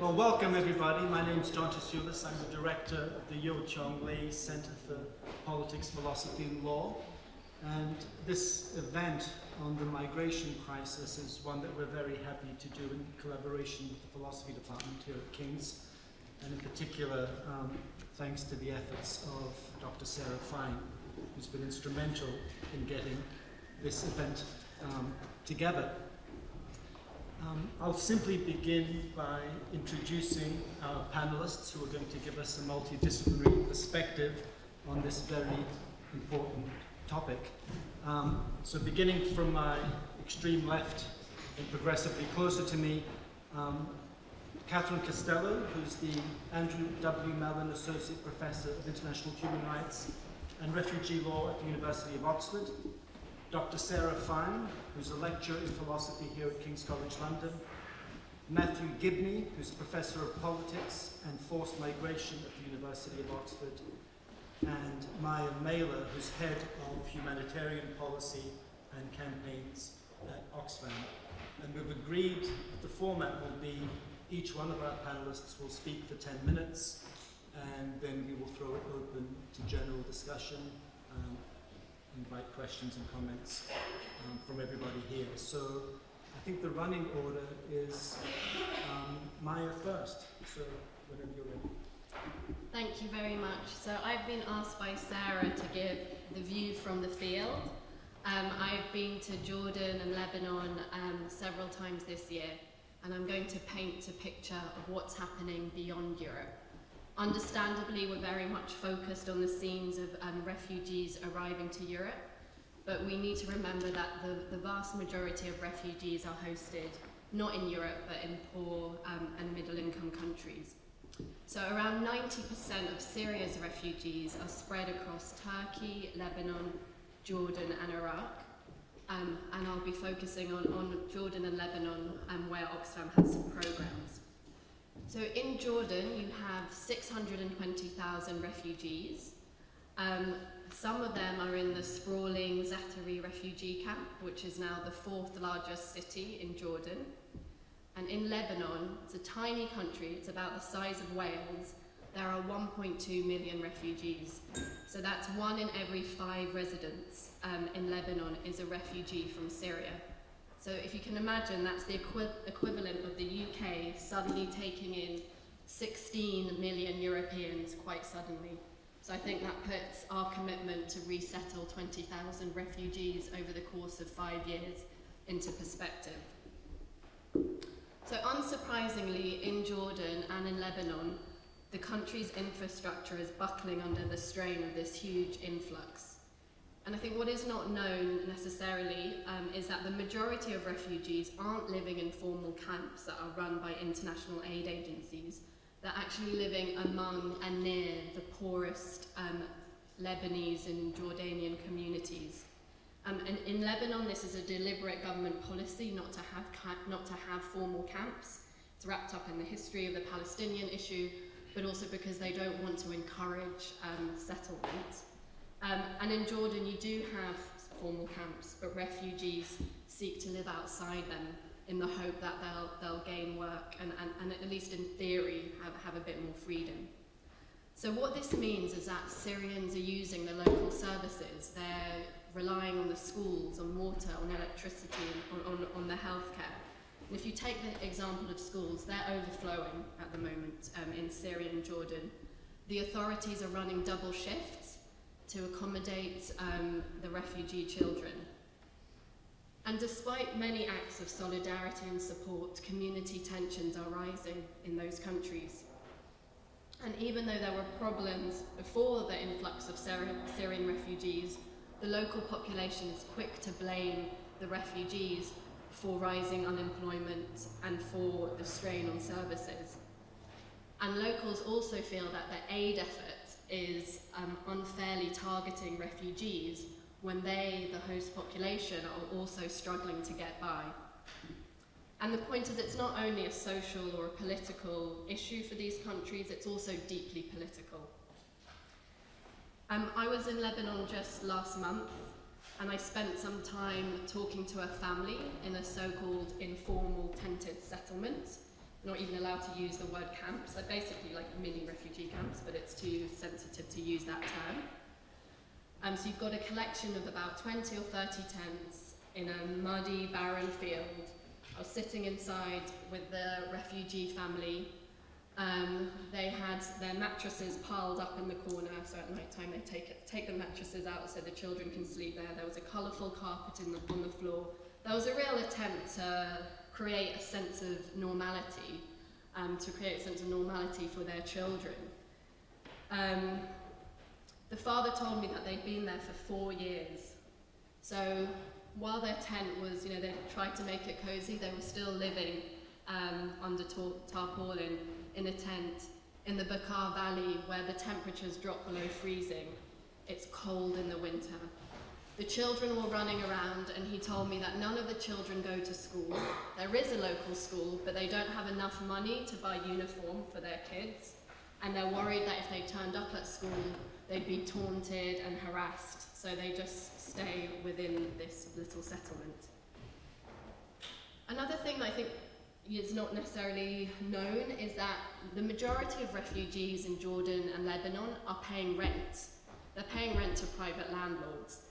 Well, welcome everybody. My name is John Tsioulos. I'm the director of the Yeoh Tiong Lay Center for Politics, Philosophy, and Law. And this event on the migration crisis is one that we're very happy to do in collaboration with the philosophy department here at King's, and in particular, thanks to the efforts of Dr. Sarah Fine, who's been instrumental in getting this event together. I'll simply begin by introducing our panelists who are going to give us a multidisciplinary perspective on this very important topic. So beginning from my extreme left and progressively closer to me, Catherine Costello, who's the Andrew W. Mellon Associate Professor of International Human Rights and Refugee Law at the University of Oxford. Dr. Sarah Fine, who's a lecturer in philosophy here at King's College London. Matthew Gibney, who's Professor of Politics and Forced Migration at the University of Oxford. And Maya Mailer, who's Head of Humanitarian Policy and Campaigns at Oxfam. And we've agreed that the format will be each one of our panelists will speak for 10 minutes, and then we will throw it open to general discussion, invite questions and comments from everybody here. So I think the running order is Maya first, so whenever you're ready. Thank you very much. So I've been asked by Sarah to give the view from the field. I've been to Jordan and Lebanon several times this year, and I'm going to paint a picture of what's happening beyond Europe. Understandably, we're very much focused on the scenes of refugees arriving to Europe, but we need to remember that the vast majority of refugees are hosted not in Europe, but in poor and middle-income countries. So around 90% of Syria's refugees are spread across Turkey, Lebanon, Jordan, and Iraq. And I'll be focusing on Jordan and Lebanon, where Oxfam has some programs. So in Jordan, you have 620,000 refugees. Some of them are in the sprawling Zaatari refugee camp, which is now the fourth largest city in Jordan. And in Lebanon, it's a tiny country, it's about the size of Wales. There are 1.2 million refugees. So that's 1 in every 5 residents in Lebanon is a refugee from Syria. So if you can imagine, that's the equivalent of the UK suddenly taking in 16 million Europeans quite suddenly. So I think that puts our commitment to resettle 20,000 refugees over the course of 5 years into perspective. So unsurprisingly, in Jordan and in Lebanon, the country's infrastructure is buckling under the strain of this huge influx. And I think what is not known necessarily is that the majority of refugees aren't living in formal camps that are run by international aid agencies. They're actually living among and near the poorest Lebanese and Jordanian communities. And in Lebanon, this is a deliberate government policy not to have formal camps. It's wrapped up in the history of the Palestinian issue, but also because they don't want to encourage settlement. And in Jordan, you do have formal camps, but refugees seek to live outside them in the hope that they'll gain work and at least in theory, have a bit more freedom. So what this means is that Syrians are using the local services. They're relying on the schools, on water, on electricity, on the healthcare. And if you take the example of schools, they're overflowing at the moment in Syria and Jordan. The authorities are running double shifts to accommodate the refugee children. And despite many acts of solidarity and support, community tensions are rising in those countries. And even though there were problems before the influx of Syrian refugees, the local population is quick to blame the refugees for rising unemployment and for the strain on services. And locals also feel that the aid effort is unfairly targeting refugees when they, the host population, are also struggling to get by. And the point is it's not only a social or a political issue for these countries, it's also deeply political. I was in Lebanon just last month, and I spent some time talking to a family in a so-called informal tented settlement not even allowed to use the word camps. They're basically like mini refugee camps, but it's too sensitive to use that term. So you've got a collection of about 20 or 30 tents in a muddy, barren field. I was sitting inside with the refugee family. They had their mattresses piled up in the corner, so at night time they take the mattresses out so the children can sleep there. There was a colourful carpet on the floor. There was a real attempt to create a sense of normality, for their children. The father told me that they'd been there for 4 years. So while their tent was, you know, they tried to make it cozy, they were still living under tarpaulin in a tent in the Bekaa Valley, where the temperatures drop below freezing. It's cold in the winter. The children were running around, and he told me that none of the children go to school. There is a local school, but they don't have enough money to buy uniform for their kids, and they're worried that if they turned up at school, they'd be taunted and harassed, so they just stay within this little settlement. Another thing that I think is not necessarily known is that the majority of refugees in Jordan and Lebanon are paying rent. They're paying rent to private landlords.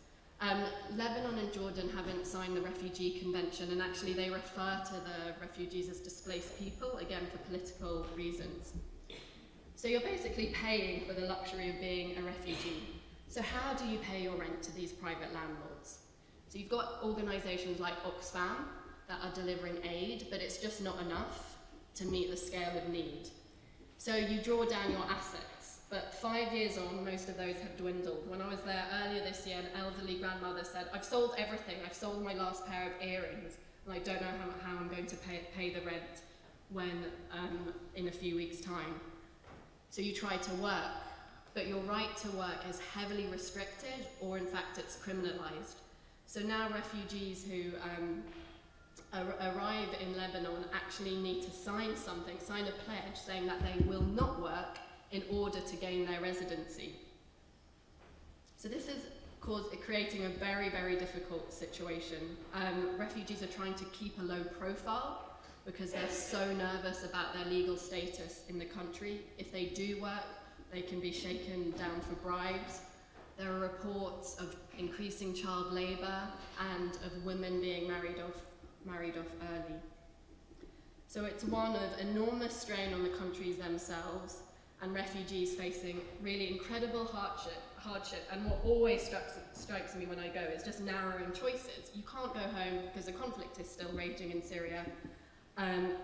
Lebanon and Jordan haven't signed the Refugee Convention, and actually they refer to the refugees as displaced people, again for political reasons. So you're basically paying for the luxury of being a refugee. So how do you pay your rent to these private landlords? So you've got organisations like Oxfam, that are delivering aid, but it's just not enough to meet the scale of need. So you draw down your assets, but 5 years on, most of those have dwindled. When I was there earlier this year, an elderly grandmother said, I've sold everything, I've sold my last pair of earrings, and I don't know how I'm going to pay the rent when in a few weeks' time. So you try to work, but your right to work is heavily restricted, or in fact it's criminalised. So now refugees who arrive in Lebanon actually need to sign something, sign a pledge saying that they will not work in order to gain their residency. So this is creating a very, very difficult situation. Refugees are trying to keep a low profile because they're so nervous about their legal status in the country. If they do work, they can be shaken down for bribes. There are reports of increasing child labour and of women being married off early. So it's one of enormous strain on the countries themselves, and refugees facing really incredible hardship. And what always strikes me when I go is just narrowing choices. You can't go home because the conflict is still raging in Syria.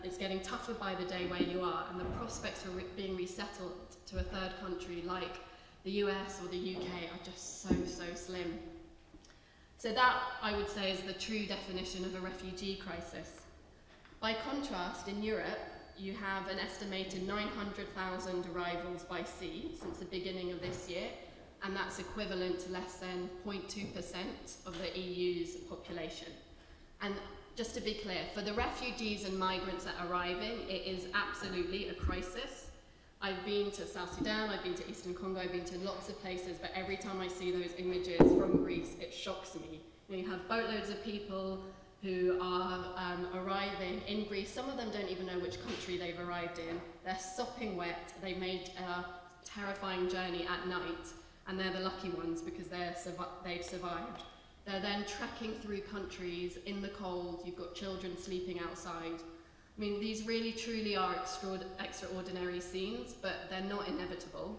It's getting tougher by the day where you are, and the prospects for being resettled to a third country like the US or the UK are just so, so slim. So that, I would say, is the true definition of a refugee crisis. By contrast, in Europe, you have an estimated 900,000 arrivals by sea since the beginning of this year, and that's equivalent to less than 0.2% of the EU's population. And just to be clear, for the refugees and migrants that are arriving, it is absolutely a crisis. I've been to South Sudan, I've been to Eastern Congo, I've been to lots of places, but every time I see those images from Greece, it shocks me. You have boatloads of people who are arriving in Greece. Some of them don't even know which country they've arrived in. They're sopping wet, they made a terrifying journey at night, and they're the lucky ones because they've survived. They're then trekking through countries in the cold, you've got children sleeping outside. I mean, these really truly are extraordinary scenes, but they're not inevitable.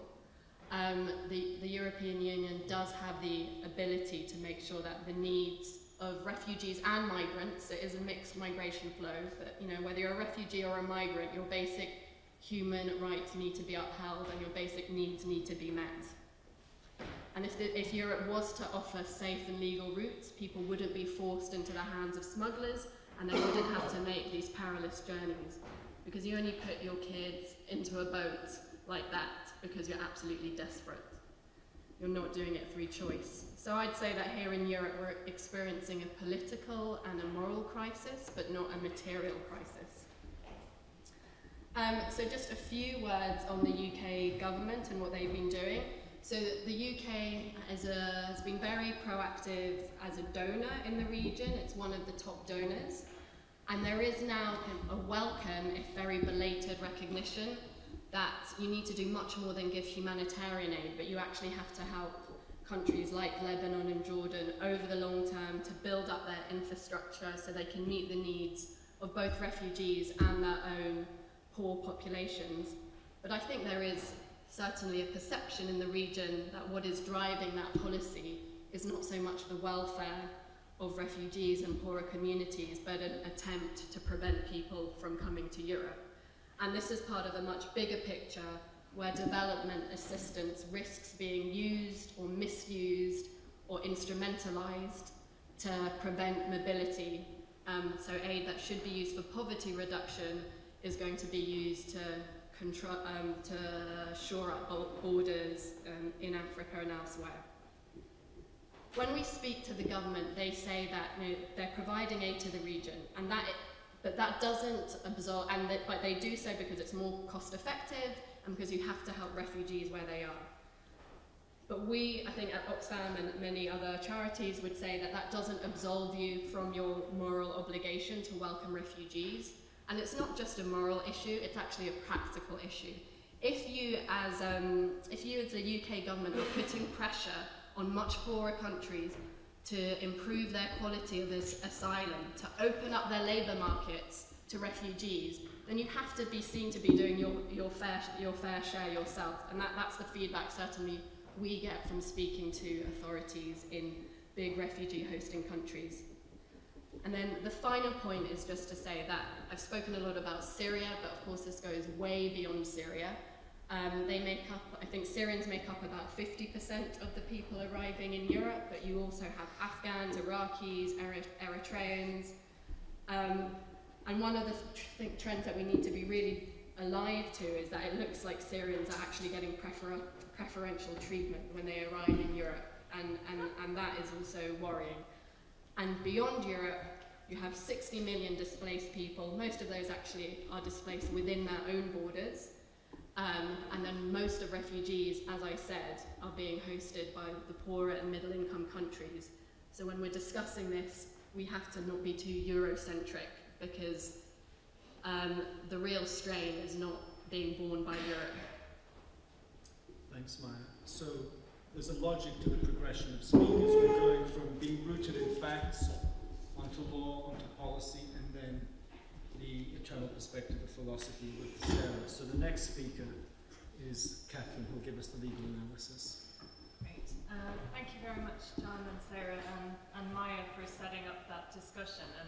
The European Union does have the ability to make sure that the needs of refugees and migrants, it is a mixed migration flow, that, you know, whether you're a refugee or a migrant, your basic human rights need to be upheld and your basic needs need to be met. And if Europe was to offer safe and legal routes, people wouldn't be forced into the hands of smugglers, and they wouldn't have to make these perilous journeys, because you only put your kids into a boat like that because you're absolutely desperate. You're not doing it through choice. So I'd say that here in Europe we're experiencing a political and a moral crisis, but not a material crisis. So just a few words on the UK government and what they've been doing. So the UK has been very proactive as a donor in the region. It's one of the top donors. And there is now a welcome, if very belated, recognition that you need to do much more than give humanitarian aid, but you actually have to help countries like Lebanon and Jordan over the long term to build up their infrastructure so they can meet the needs of both refugees and their own poor populations. But I think there is certainly a perception in the region that what is driving that policy is not so much the welfare of refugees and poorer communities, but an attempt to prevent people from coming to Europe. And this is part of a much bigger picture where development assistance risks being used or misused or instrumentalized to prevent mobility. So aid that should be used for poverty reduction is going to be used to shore up borders in Africa and elsewhere. When we speak to the government, they say that they're providing aid to the region, and that doesn't absorb, but they do so because it's more cost effective and because you have to help refugees where they are. But we, I think at Oxfam and many other charities, would say that that doesn't absolve you from your moral obligation to welcome refugees. And it's not just a moral issue, it's actually a practical issue. If you as the UK government are putting pressure on much poorer countries to improve their quality of asylum, to open up their labour markets to refugees, then you have to be seen to be doing your fair share yourself. And that's the feedback certainly we get from speaking to authorities in big refugee hosting countries. And then the final point is just to say that I've spoken a lot about Syria, but of course this goes way beyond Syria. I think Syrians make up about 50% of the people arriving in Europe, but you also have Afghans, Iraqis, Eritreans. And one of the trends that we need to be really alive to is that it looks like Syrians are actually getting preferential treatment when they arrive in Europe, and that is also worrying. And beyond Europe, you have 60 million displaced people. Most of those actually are displaced within their own borders. And then most of refugees, as I said, are being hosted by the poorer and middle-income countries. So when we're discussing this, we have to not be too Eurocentric, because the real strain is not being borne by Europe. Thanks, Maya. So there's a logic to the progression of speakers. We're going from being rooted in facts, onto law, onto policy, and then the eternal perspective of philosophy with Sarah. So the next speaker is Catherine, who will give us the legal analysis. Great. Thank you very much, John and Sarah and Maya, for setting up that discussion. And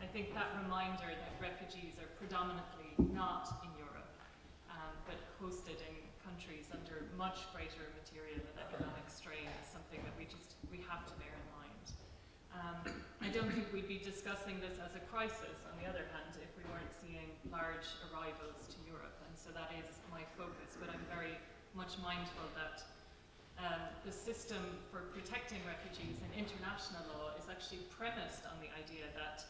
I think that reminder that refugees are predominantly not in Europe, but hosted in countries under much greater material and economic strain is something that we have to bear in mind. I don't think we'd be discussing this as a crisis, on the other hand, if we weren't seeing large arrivals to Europe, and so that is my focus. But I'm very much mindful that the system for protecting refugees in international law is actually premised on the idea that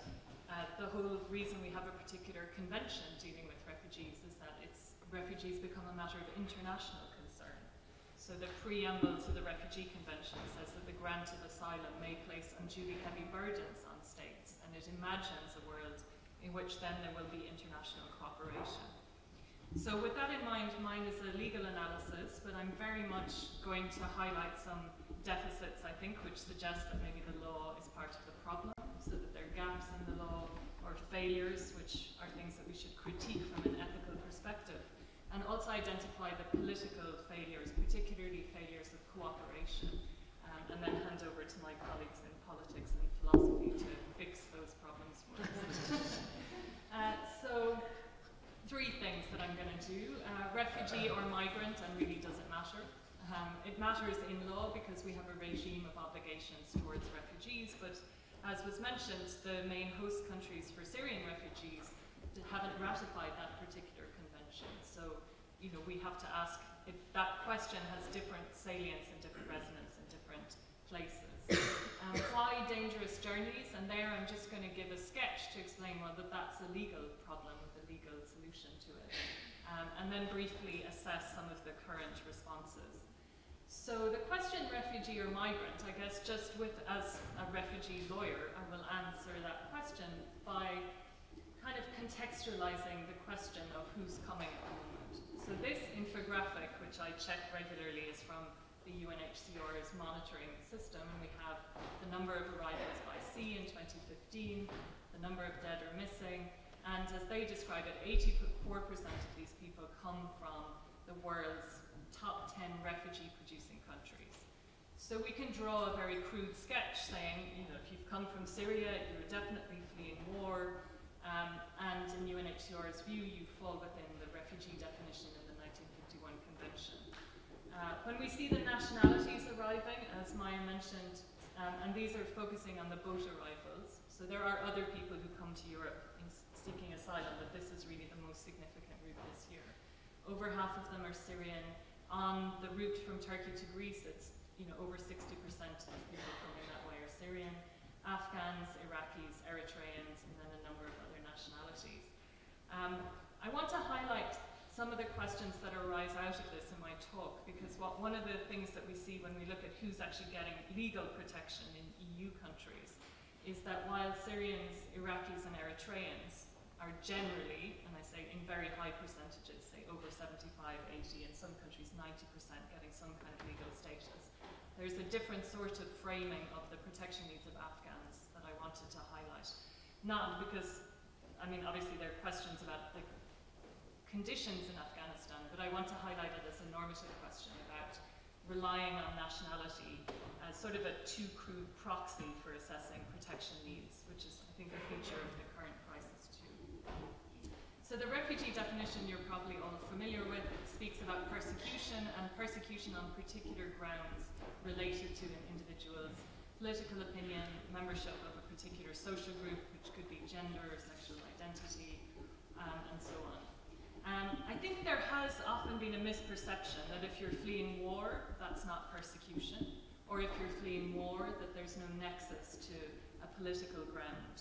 the whole reason we have a particular convention dealing with refugees is that refugees become a matter of international concern. So the preamble to the Refugee Convention says that the grant of asylum may place unduly heavy burdens on states, and it imagines a world in which then there will be international cooperation. So with that in mind, mine is a legal analysis, but I'm very much going to highlight some deficits, I think, which suggest that maybe the law is part of the problem, so that there are gaps in the law or failures, which are things that we should critique from an ethical perspective, and also identify the political failures, particularly failures of cooperation, and then hand over to my colleagues in politics and philosophy to fix those problems for us. So, three things that I'm going to do. Refugee or migrant, and really doesn't matter. It matters in law because we have a regime of obligations towards refugees, but as was mentioned, the main host countries for Syrian refugees haven't ratified that particular convention. So, we have to ask if that question has different salience and different resonance in different places. Why dangerous journeys? And there I'm just going to give a sketch to explain, well, that's a legal problem. Solution to it, and then briefly assess some of the current responses. So the question refugee or migrant, I guess just as a refugee lawyer, I will answer that question by kind of contextualizing the question of who's coming at the moment. So this infographic, which I check regularly, is from the UNHCR's monitoring system. We have the number of arrivals by sea in 2015, the number of dead or missing, and as they describe it, 84% of these people come from the world's top 10 refugee-producing countries. So we can draw a very crude sketch saying, you know, if you've come from Syria, you're definitely fleeing war, and in UNHCR's view, you fall within the refugee definition in the 1951 convention. When we see the nationalities arriving, as Maya mentioned, and these are focusing on the boat arrivals, so there are other people who come to Europe seeking asylum, but this is really the most significant route this year. Over half of them are Syrian. On the route from Turkey to Greece, it's, you know, over 60% of people coming that way are Syrian, Afghans, Iraqis, Eritreans, and then a number of other nationalities. I want to highlight some of the questions that arise out of this in my talk, because one of the things that we see when we look at who's actually getting legal protection in EU countries is that while Syrians, Iraqis, and Eritreans are generally, and I say in very high percentages, say over 75, 80, in some countries 90% getting some kind of legal status, there's a different sort of framing of the protection needs of Afghans that I wanted to highlight. Not because, I mean, obviously there are questions about the conditions in Afghanistan, but I want to highlight it as a normative question about relying on nationality as sort of a too crude proxy for assessing protection needs, which is, I think, a feature of the current crisis too. So the refugee definition you're probably all familiar with speaks about persecution, and persecution on particular grounds related to an individual's political opinion, membership of a particular social group, which could be gender or sexual identity, and so on. I think there has often been a misperception that if you're fleeing war, that's not persecution, or if you're fleeing war, that there's no nexus to a political ground.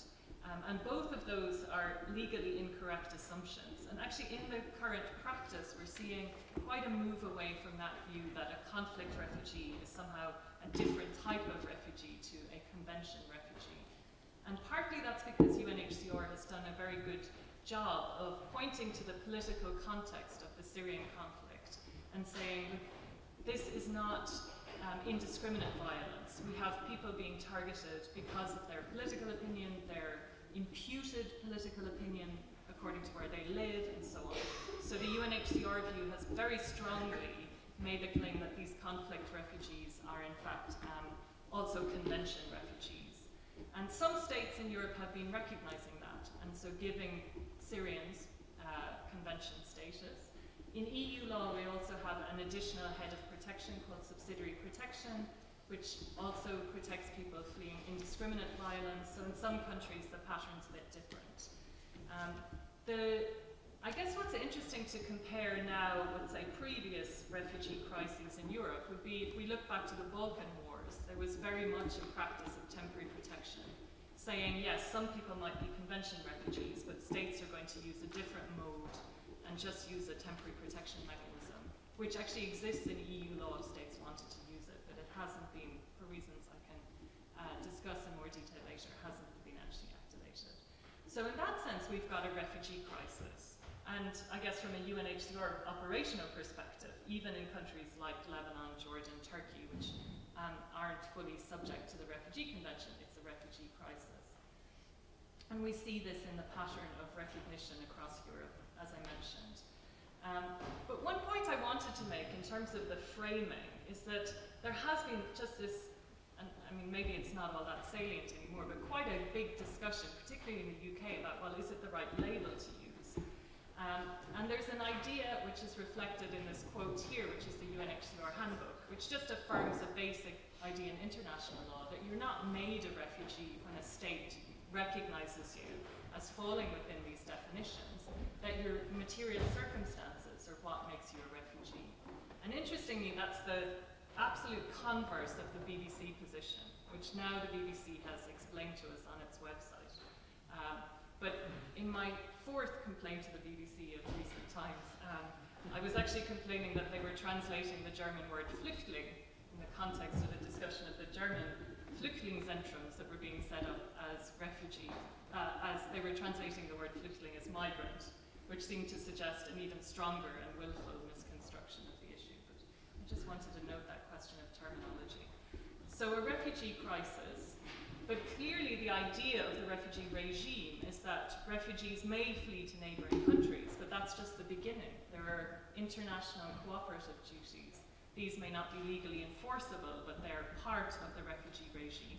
And both of those are legally incorrect assumptions. And actually in the current practice, we're seeing quite a move away from that view that a conflict refugee is somehow a different type of refugee to a convention refugee. And partly that's because UNHCR has done a very good job of pointing to the political context of the Syrian conflict and saying, this is not indiscriminate violence. We have people being targeted because of their political opinion, their imputed political opinion according to where they live, and so on. So the UNHCR view has very strongly made the claim that these conflict refugees are in fact also convention refugees. And some states in Europe have been recognizing that, and so giving Syrians convention status. In EU law, we also have an additional head of protection called subsidiary protection, which also protects people fleeing indiscriminate violence. So in some countries, the pattern's a bit different. I guess what's interesting to compare now with, say, previous refugee crises in Europe would be if we look back to the Balkan Wars, there was very much a practice of temporary protection, saying, yes, some people might be convention refugees, but states are going to use a different mode and just use a temporary protection mechanism, which actually exists in EU law. States wanted to use it, but it hasn't been, for reasons I can discuss in more detail later, hasn't been actually activated. So in that sense, we've got a refugee crisis. And I guess from a UNHCR operational perspective, even in countries like Lebanon, Jordan, Turkey, which aren't fully subject to the Refugee Convention, it's a refugee crisis. And we see this in the pattern of recognition across Europe, as I mentioned. But one point I wanted to make in terms of the framing is that there has been just this, and I mean maybe it's not all that salient anymore, but quite a big discussion, particularly in the UK, about, well, is it the right label to use? And there's an idea which is reflected in this quote here, which is the UNHCR handbook, which just affirms a basic idea in international law that you're not made a refugee when a state recognizes you as falling within these definitions, that your material circumstances are what makes you a refugee. And interestingly, that's the absolute converse of the BBC position, which now the BBC has explained to us on its website. But in my fourth complaint to the BBC of recent times, I was actually complaining that they were translating the German word Flüchtling in the context of a discussion of the German flüchtlingszentrums that were being set up as refugee, as they were translating the word flüchtling as migrant, which seemed to suggest an even stronger and willful misconstruction of the issue. But I just wanted to note that question of terminology. So a refugee crisis, but clearly the idea of the refugee regime is that refugees may flee to neighboring countries, but that's just the beginning. There are international cooperative duties. These may not be legally enforceable, but they're part of the refugee regime.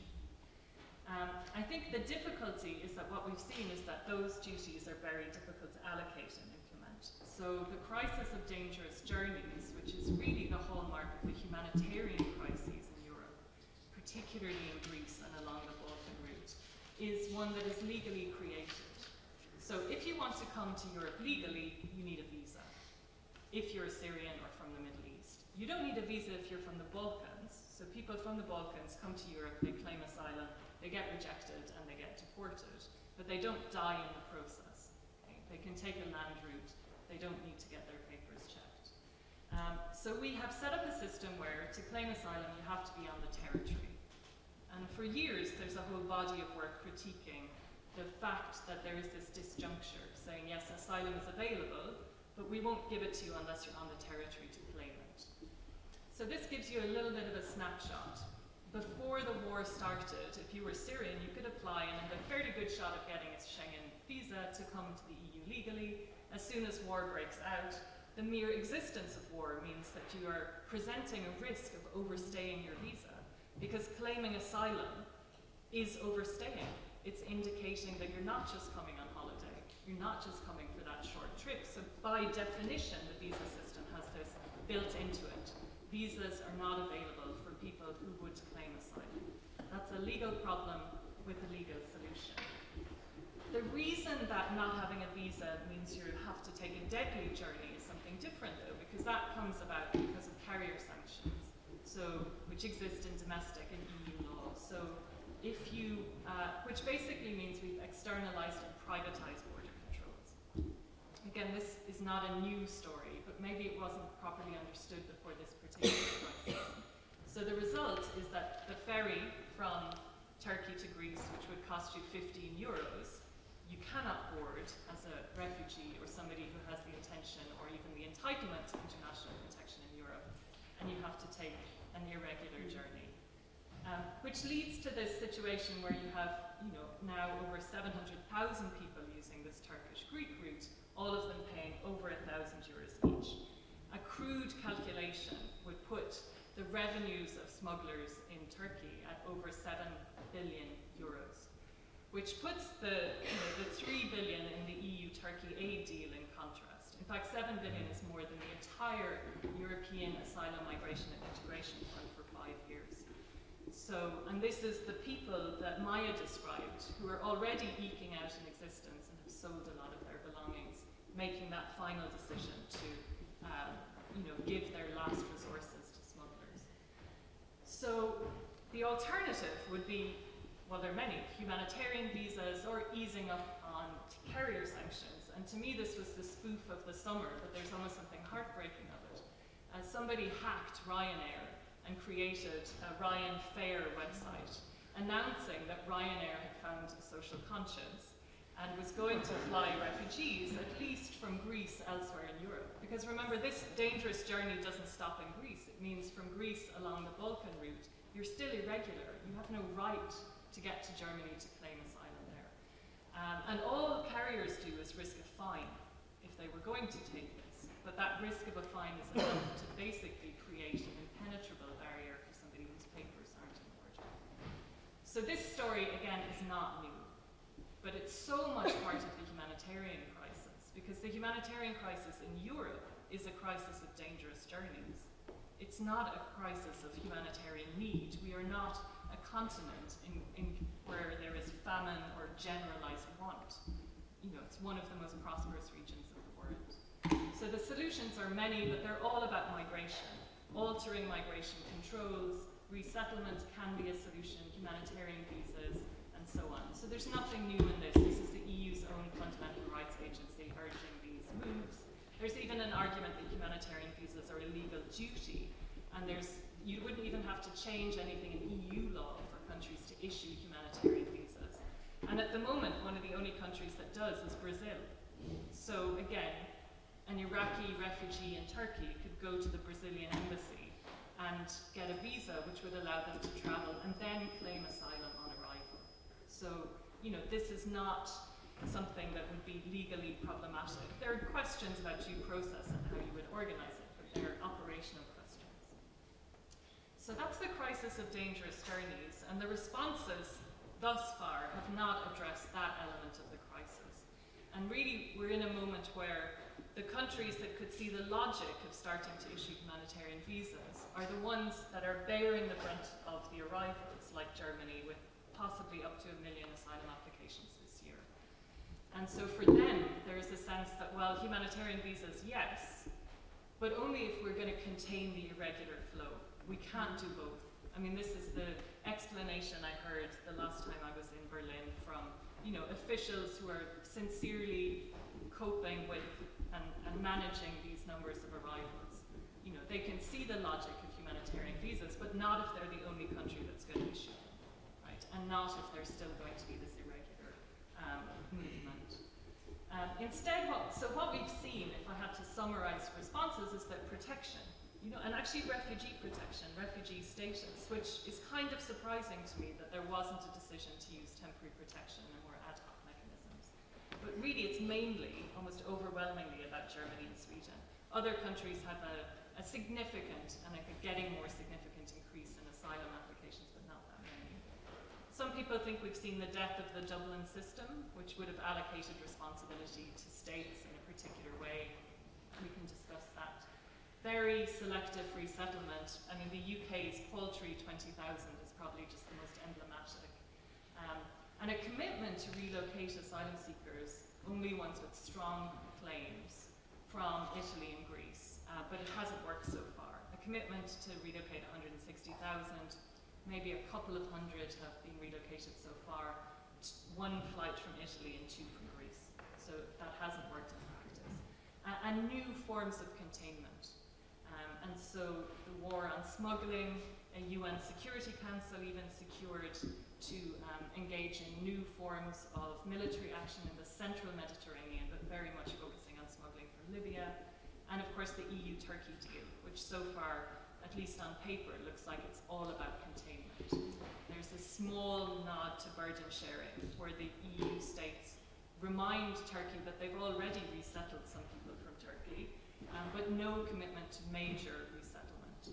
I think the difficulty is that what we've seen is that those duties are very difficult to allocate and implement. So the crisis of dangerous journeys, which is really the hallmark of the humanitarian crises in Europe, particularly in Greece and along the Balkan route, is one that is legally created. So if you want to come to Europe legally, you need a visa, if you're a Syrian or from the Middle East. You don't need a visa if you're from the Balkans. So people from the Balkans come to Europe, they claim asylum, they get rejected and they get deported, but they don't die in the process. Okay? They can take a land route, they don't need to get their papers checked. So we have set up a system where to claim asylum you have to be on the territory. And for years there's a whole body of work critiquing the fact that there is this disjuncture, saying yes, asylum is available, but we won't give it to you unless you're on the territory to claim it. So this gives you a little bit of a snapshot. Before the war started, if you were Syrian, you could apply and have a fairly good shot of getting a Schengen visa to come to the EU legally. As soon as war breaks out, the mere existence of war means that you are presenting a risk of overstaying your visa, because claiming asylum is overstaying. It's indicating that you're not just coming on holiday, you're not just coming for that short trip. So by definition, the visa system has this built into it. Visas are not available for people who would claim asylum. That's a legal problem with a legal solution. The reason that not having a visa means you have to take a deadly journey is something different though, because that comes about because of carrier sanctions, so, which exist in domestic and EU law. So if you, which basically means we've externalized and privatized border controls. Again, this is not a new story, but maybe it wasn't properly understood before this particular crisis. So the result is that the ferry from Turkey to Greece, which would cost you 15 euros, you cannot board as a refugee or somebody who has the intention or even the entitlement to international protection in Europe, and you have to take an irregular journey. Which leads to this situation where you have, you know, now over 700,000 people using this Turkish-Greek route, all of them paying over 1,000 euros each. A crude calculation would put the revenues of smugglers in Turkey at over 7 billion euros, which puts the, the 3 billion in the EU-Turkey aid deal in contrast. In fact, 7 billion is more than the entire European Asylum, Migration and Integration Fund for 5 years. So, and this is the people that Maya described, who are already eking out an existence and have sold a lot of their belongings, making that final decision to give their last resources. So the alternative would be, well, there are many, humanitarian visas or easing up on carrier sanctions. And to me, this was the spoof of the summer, but there's almost something heartbreaking of it. Somebody hacked Ryanair and created a Ryan Fair website, announcing that Ryanair had found a social conscience and was going to fly refugees, at least from Greece, elsewhere in Europe. Because remember, this dangerous journey doesn't stop in Greece. It means from Greece along the Balkan route, you're still irregular. You have no right to get to Germany to claim asylum there. And all carriers do is risk a fine if they were going to take this. But that risk of a fine is enough to basically create an impenetrable barrier for somebody whose papers aren't in order. So this story, again, is not new. But it's so much part of the humanitarian crisis, because the humanitarian crisis in Europe is a crisis of dangerous journeys. It's not a crisis of humanitarian need. We are not a continent where there is famine or generalized want. You know, it's one of the most prosperous regions of the world. So the solutions are many, but they're all about migration. Altering migration controls, resettlement can be a solution, humanitarian visas, so on. So there's nothing new in this. This is the EU's own Fundamental Rights Agency urging these moves. There's even an argument that humanitarian visas are a legal duty, and you wouldn't even have to change anything in EU law for countries to issue humanitarian visas. And at the moment, one of the only countries that does is Brazil. So again, an Iraqi refugee in Turkey could go to the Brazilian embassy and get a visa which would allow them to travel and then claim asylum on arrival. So, you know, this is not something that would be legally problematic. There are questions about due process and how you would organize it, but there are operational questions. So that's the crisis of dangerous journeys, and the responses thus far have not addressed that element of the crisis. And really, we're in a moment where the countries that could see the logic of starting to issue humanitarian visas are the ones that are bearing the brunt of the arrivals, like Germany, with possibly up to 1 million asylum applications this year. And so for them, there is a sense that, well, humanitarian visas, yes, but only if we're going to contain the irregular flow. We can't do both. I mean, this is the explanation I heard the last time I was in Berlin from, you know, officials who are sincerely coping with and managing these numbers of arrivals. You know, they can see the logic of humanitarian visas, but not if they're the only country that's going to issue them, right? And not if there's still going to be this irregular movement. Instead, what we've seen, if I had to summarize responses, is that protection, you know, and actually refugee protection, refugee status, which is kind of surprising to me that there wasn't a decision to use temporary protection and more ad hoc mechanisms. But really, it's mainly, almost overwhelmingly, about Germany and Sweden. Other countries have a significant, and I think getting more significant, increase in asylum applications, but not that many. Some people think we've seen the death of the Dublin system, which would have allocated responsibility to states in a particular way. We can discuss that. Very selective resettlement. I mean, the UK's paltry 20,000 is probably just the most emblematic. And a commitment to relocate asylum seekers, only ones with strong claims, from Italy and Greece. But it hasn't worked so far. A commitment to relocate 160,000, maybe a couple of hundred have been relocated so far, 1 flight from Italy and 2 from Greece. So that hasn't worked in practice. And new forms of containment. And so the war on smuggling, a UN Security Council even secured to engage in new forms of military action in the central Mediterranean, but very much focusing on smuggling from Libya. And of course the EU-Turkey deal, which so far, at least on paper, looks like it's all about containment. There's a small nod to burden sharing, where the EU states remind Turkey that they've already resettled some people from Turkey, but no commitment to major resettlement.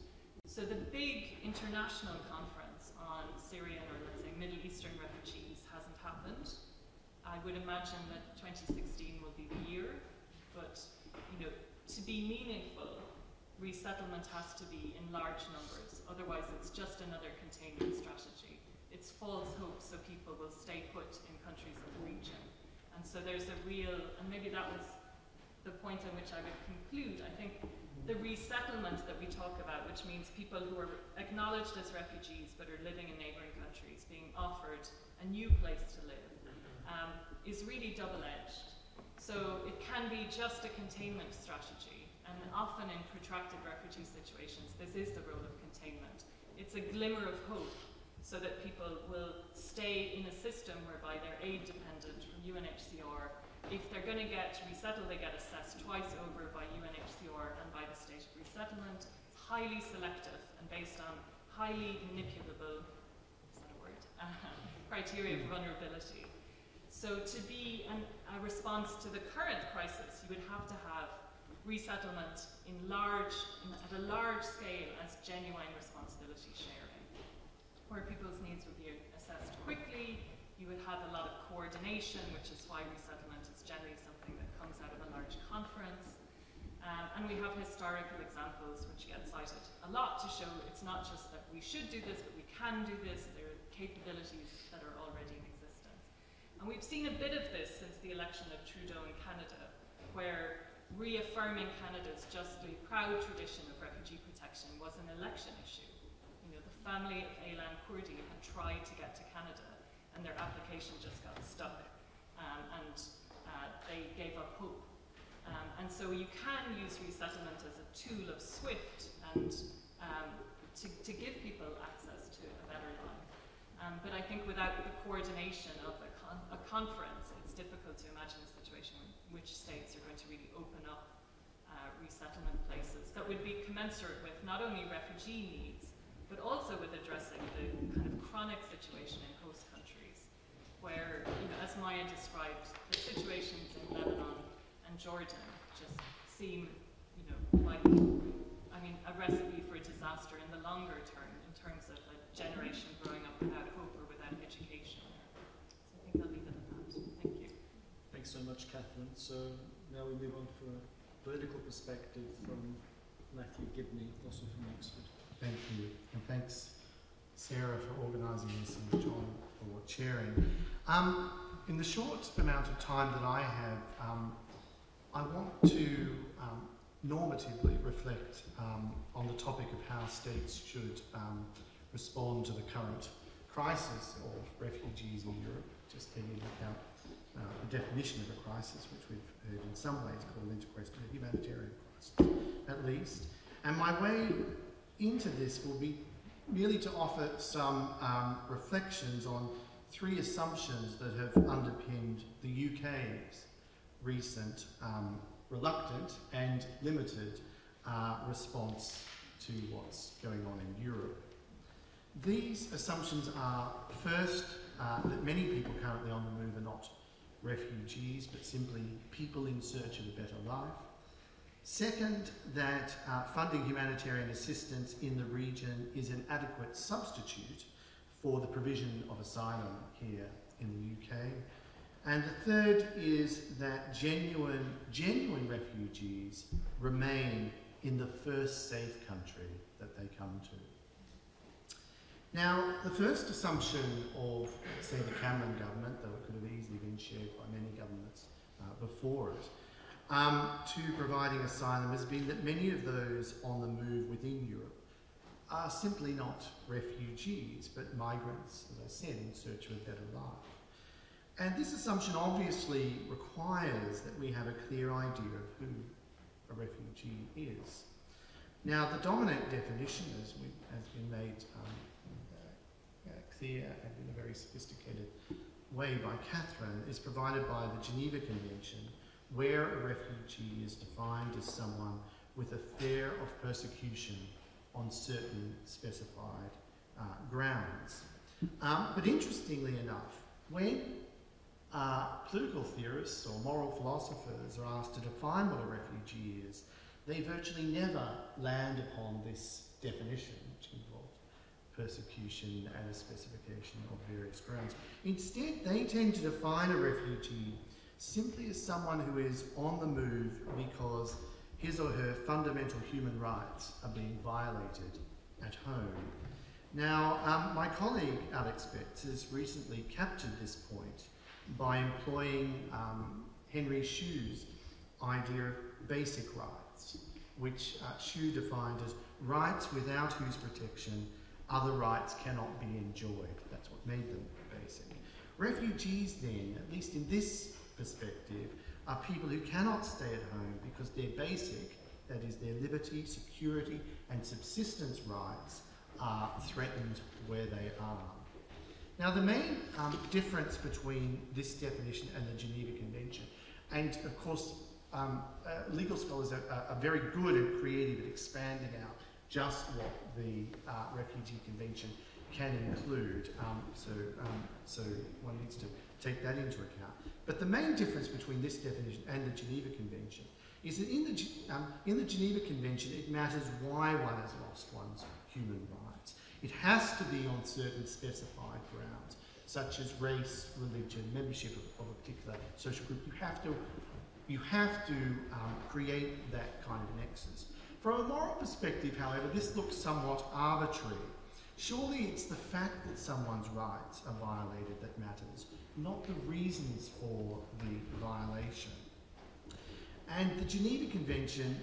So the big international conference on Syrian, or let's say Middle Eastern refugees, hasn't happened. I would imagine that 2016 will be the year, but you know, to be meaningful, resettlement has to be in large numbers. Otherwise, it's just another containment strategy. It's false hope, so people will stay put in countries of the region. And so there's a real, and maybe that was the point on which I would conclude, I think the resettlement that we talk about, which means people who are acknowledged as refugees but are living in neighboring countries, being offered a new place to live, is really double-edged. So it can be just a containment strategy, and often in protracted refugee situations, this is the role of containment. It's a glimmer of hope, so that people will stay in a system whereby they're aid dependent from UNHCR. If they're going to get resettled, they get assessed twice over by UNHCR and by the state of resettlement. It's highly selective and based on highly manipulable, is that a word? Criteria of vulnerability. So to be a response to the current crisis, you would have to have resettlement at a large scale as genuine responsibility sharing, where people's needs would be assessed quickly. You would have a lot of coordination, which is why resettlement is generally something that comes out of a large conference. And we have historical examples which get cited a lot to show it's not just that we should do this, but we can do this. There are capabilities that are already in existence. And we've seen a bit of this since the election of Trudeau in Canada, where reaffirming Canada's justly proud tradition of refugee protection was an election issue. You know, the family of Aylan Kurdi had tried to get to Canada, and their application just got stuck, and they gave up hope. And so you can use resettlement as a tool of swift and to give people access to a better life. But I think without the coordination of a conference, it's difficult to imagine a situation in which states are going to really open up resettlement places that would be commensurate with not only refugee needs, but also with addressing the kind of chronic situation in host countries, where, you know, as Maya described, the situations in Lebanon and Jordan just seem, you know, like, I mean, a recipe for disaster in the longer term, in terms of a generation growing up without hope or without education. So I think I'll leave it at that. Thank you. Thanks so much, Catherine. So now we move on to a political perspective from Matthew Gibney, also from Oxford. Thank you, and thanks, Sarah, for organising this, and John for chairing. In the short amount of time that I have, I want to normatively reflect on the topic of how states should respond to the current crisis of refugees in Europe, just taking into account the definition of a crisis, which we've heard in some ways called into question a humanitarian crisis, at least. And my way into this will be merely to offer some reflections on three assumptions that have underpinned the UK's recent reluctant and limited response to what's going on in Europe. These assumptions are, first, that many people currently on the move are not refugees, but simply people in search of a better life. Second, that funding humanitarian assistance in the region is an adequate substitute for the provision of asylum here in the UK. And the third is that genuine refugees remain in the first safe country that they come to. Now, the first assumption of, say, the Cameron government, though it could have easily been shared by many governments before it, to providing asylum has been that many of those on the move within Europe are simply not refugees, but migrants, as I said, in search of a better life. And this assumption obviously requires that we have a clear idea of who a refugee is. Now, the dominant definition, has been made clear and in a very sophisticated way by Catherine, is provided by the Geneva Convention, where a refugee is defined as someone with a fear of persecution on certain specified grounds. But interestingly enough, when political theorists or moral philosophers are asked to define what a refugee is, they virtually never land upon this definition, which involves persecution and a specification of various grounds. Instead, they tend to define a refugee simply as someone who is on the move because his or her fundamental human rights are being violated at home. Now, my colleague Alex Betts has recently captured this point by employing Henry Schuh's idea of basic rights, which Schuh defined as rights without whose protection other rights cannot be enjoyed. That's what made them basic. Refugees then, at least in this perspective, are people who cannot stay at home because their basic, that is their liberty, security, and subsistence rights are threatened where they are. Now, the main difference between this definition and the Geneva Convention, and of course, legal scholars are very good and creative at expanding out just what the Refugee Convention can include, so one needs to take that into account. But the main difference between this definition and the Geneva Convention is that in the Geneva Convention, it matters why one has lost one's human rights. It has to be on certain specified grounds, such as race, religion, membership of a particular social group. You have to create that kind of nexus. From a moral perspective, however, this looks somewhat arbitrary. Surely it's the fact that someone's rights are violated that matters, not the reasons for the violation. And the Geneva Convention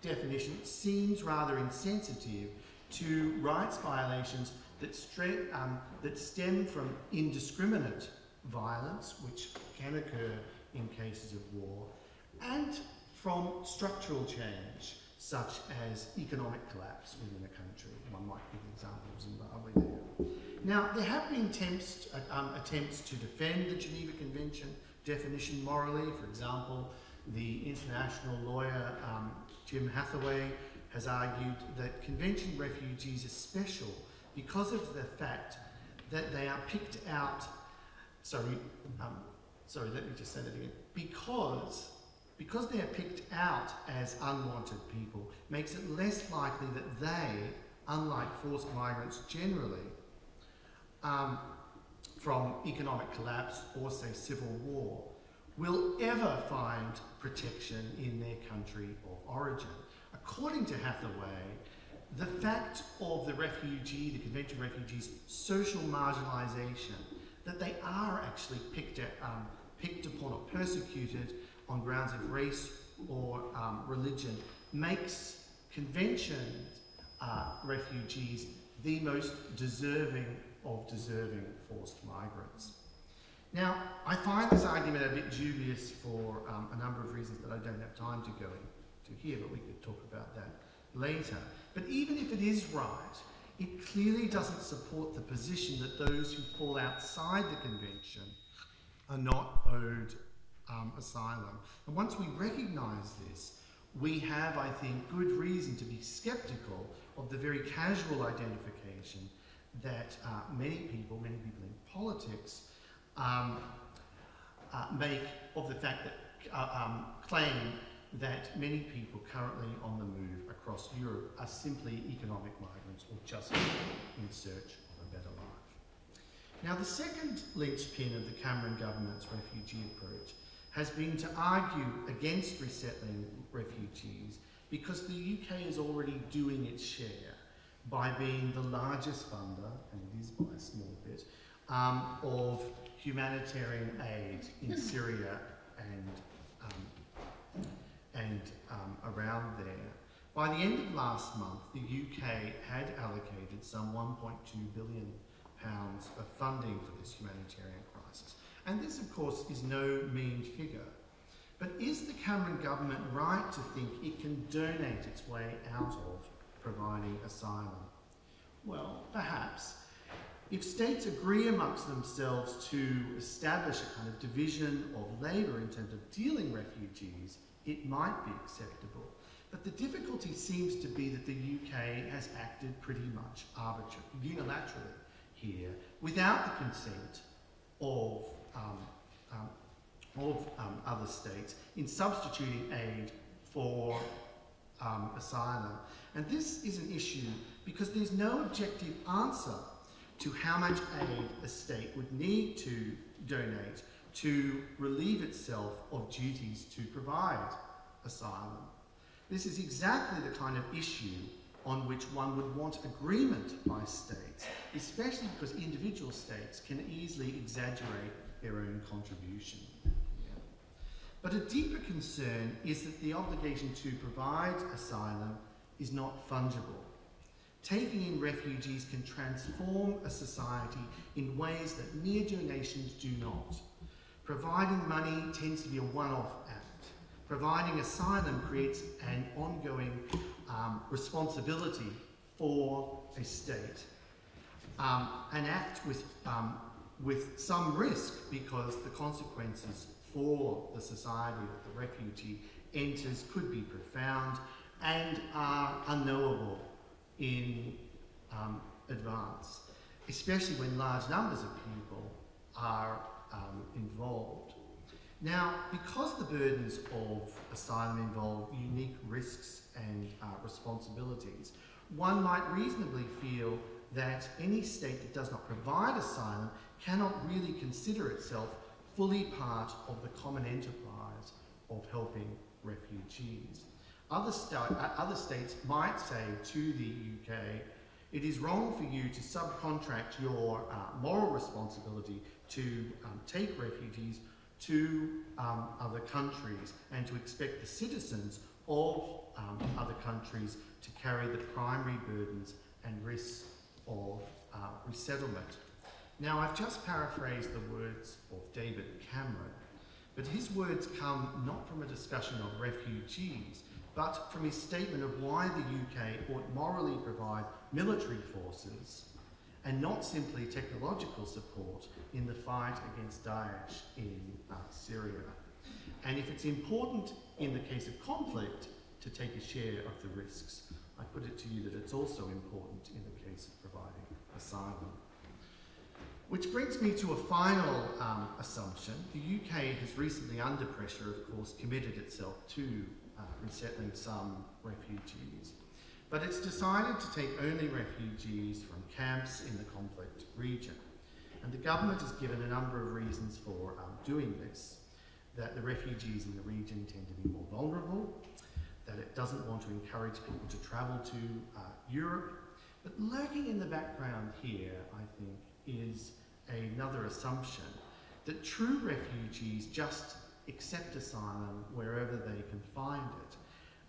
definition seems rather insensitive to rights violations that stem from indiscriminate violence, which can occur in cases of war, and from structural change, such as economic collapse within a country. One might give an example of Zimbabwe there. Now, there have been attempts to defend the Geneva Convention definition morally. For example, the international lawyer Jim Hathaway has argued that convention refugees are special because of the fact that they are picked out. Sorry, let me just say that again. Because they are picked out as unwanted people makes it less likely that they, unlike forced migrants generally, from economic collapse or, say, civil war, will ever find protection in their country of origin. According to Hathaway, the fact of the refugee, the Convention refugees' social marginalisation, that they are actually picked upon or persecuted on grounds of race or religion, makes Convention refugees the most deserving of forced migrants. Now, I find this argument a bit dubious for a number of reasons that I don't have time to go into here, but we could talk about that later. But even if it is right, it clearly doesn't support the position that those who fall outside the Convention are not owed asylum. And once we recognise this, we have, I think, good reason to be sceptical of the very casual identification that many people in politics, make of the fact that, claim that many people currently on the move across Europe are simply economic migrants or just in search of a better life. Now, the second linchpin of the Cameron government's refugee approach has been to argue against resettling refugees because the UK is already doing its share by being the largest funder, and it is by a small bit, of humanitarian aid in Syria and around there. By the end of last month, the UK had allocated some £1.2 billion of funding for this humanitarian crisis. And this, of course, is no mean figure. But is the Cameron government right to think it can donate its way out of providing asylum? Well, perhaps. If states agree amongst themselves to establish a kind of division of labour in terms of dealing refugees, it might be acceptable. But the difficulty seems to be that the UK has acted pretty much unilaterally here, without the consent of other states, in substituting aid for asylum. And this is an issue because there's no objective answer to how much aid a state would need to donate to relieve itself of duties to provide asylum. This is exactly the kind of issue on which one would want agreement by states, especially because individual states can easily exaggerate their own contribution. But a deeper concern is that the obligation to provide asylum is not fungible. Taking in refugees can transform a society in ways that mere donations do not. Providing money tends to be a one-off act. Providing asylum creates an ongoing responsibility for a state, an act with some risk because the consequences for the society that the refugee enters could be profound and are unknowable in advance, especially when large numbers of people are involved. Now, because the burdens of asylum involve unique risks and responsibilities, one might reasonably feel that any state that does not provide asylum cannot really consider itself fully part of the common enterprise of helping refugees. Other states might say to the UK, it is wrong for you to subcontract your moral responsibility to take refugees to other countries and to expect the citizens of other countries to carry the primary burdens and risks of resettlement. Now, I've just paraphrased the words of David Cameron, but his words come not from a discussion of refugees, but from his statement of why the UK ought morally provide military forces and not simply technological support in the fight against Daesh in Syria. And if it's important in the case of conflict to take a share of the risks, I put it to you that it's also important in the case of providing asylum. Which brings me to a final assumption. The UK has recently, under pressure, of course, committed itself to resettling some refugees. But it's decided to take only refugees from camps in the conflict region. And the government has given a number of reasons for doing this. That the refugees in the region tend to be more vulnerable, that it doesn't want to encourage people to travel to Europe. But lurking in the background here, I think, is another assumption that true refugees just accept asylum wherever they can find it,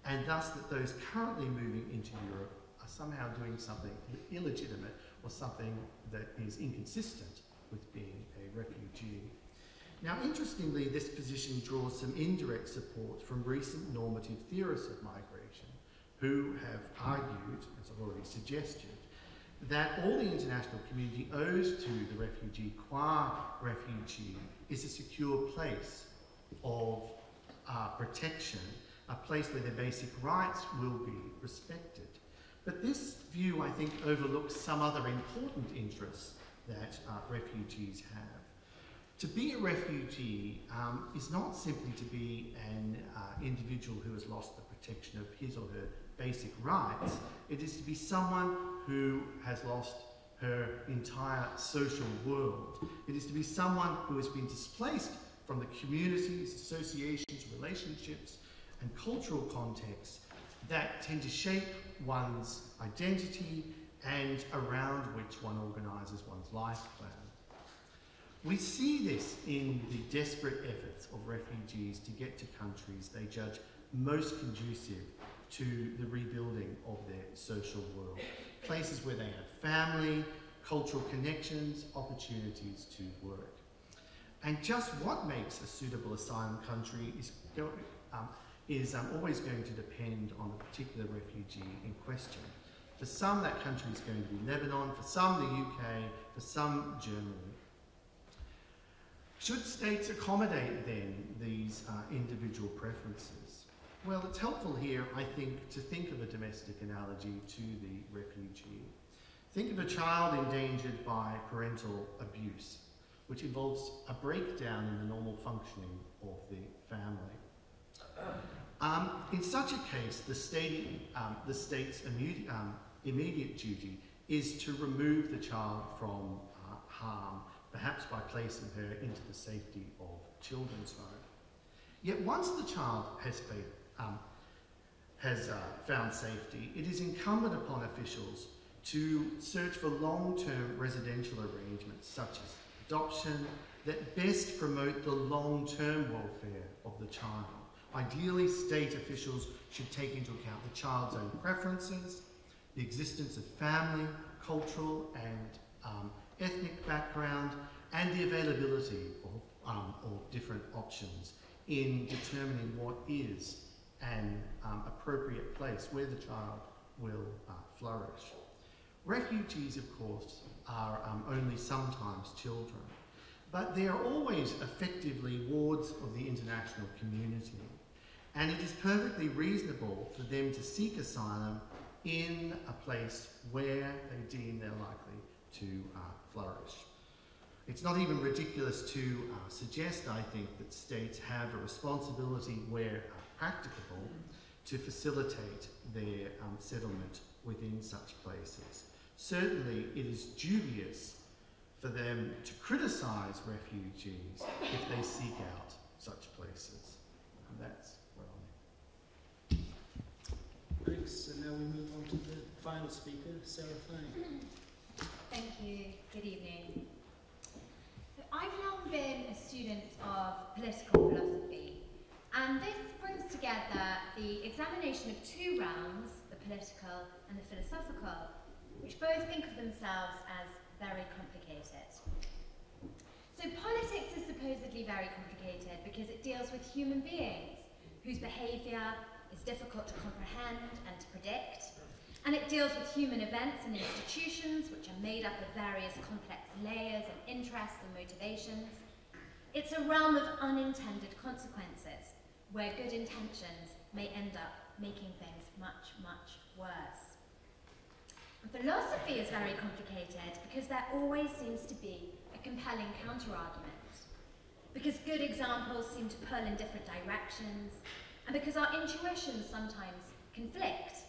and thus that those currently moving into Europe are somehow doing something illegitimate or something that is inconsistent with being a refugee. Now, interestingly, this position draws some indirect support from recent normative theorists of migration who have argued, as I've already suggested, that all the international community owes to the refugee qua refugee is a secure place of protection, a place where their basic rights will be respected. But this view, I think, overlooks some other important interests that refugees have. To be a refugee is not simply to be an individual who has lost the protection of his or her basic rights. It is to be someone who has lost her entire social world. It is to be someone who has been displaced from the communities, associations, relationships, and cultural contexts that tend to shape one's identity and around which one organises one's life plan. We see this in the desperate efforts of refugees to get to countries they judge most conducive to the rebuilding of their social world. Places where they have family, cultural connections, opportunities to work. And just what makes a suitable asylum country is always going to depend on the particular refugee in question. For some, that country is going to be Lebanon, for some, the UK, for some, Germany. Should states accommodate, then, these individual preferences? Well, it's helpful here, I think, to think of a domestic analogy to the refugee. Think of a child endangered by parental abuse, which involves a breakdown in the normal functioning of the family. In such a case, the state's immediate duty is to remove the child from harm, perhaps by placing her into the safety of children's home. Yet once the child has found safety, it is incumbent upon officials to search for long-term residential arrangements, such as adoption, that best promote the long-term welfare of the child. Ideally, state officials should take into account the child's own preferences, the existence of family, cultural and ethnic background, and the availability of different options in determining what is an appropriate place where the child will flourish. Refugees, of course, are only sometimes children, but they are always effectively wards of the international community, and it is perfectly reasonable for them to seek asylum in a place where they deem they're likely to flourish. It's not even ridiculous to suggest, I think, that states have a responsibility where practicable to facilitate their settlement within such places. Certainly, it is dubious for them to criticise refugees if they seek out such places. And that's where I'm at. Thanks, and now we move on to the final speaker, Sarah Fine. Thank you. Good evening. So I've long been a student of political philosophy, and this brings together the examination of two realms, the political and the philosophical, which both think of themselves as very complicated. So politics is supposedly very complicated because it deals with human beings whose behaviour is difficult to comprehend and to predict, And it deals with human events and institutions, which are made up of various complex layers and interests and motivations. It's a realm of unintended consequences, where good intentions may end up making things much, much worse. And philosophy is very complicated because there always seems to be a compelling counter-argument, because good examples seem to pull in different directions, and because our intuitions sometimes conflict.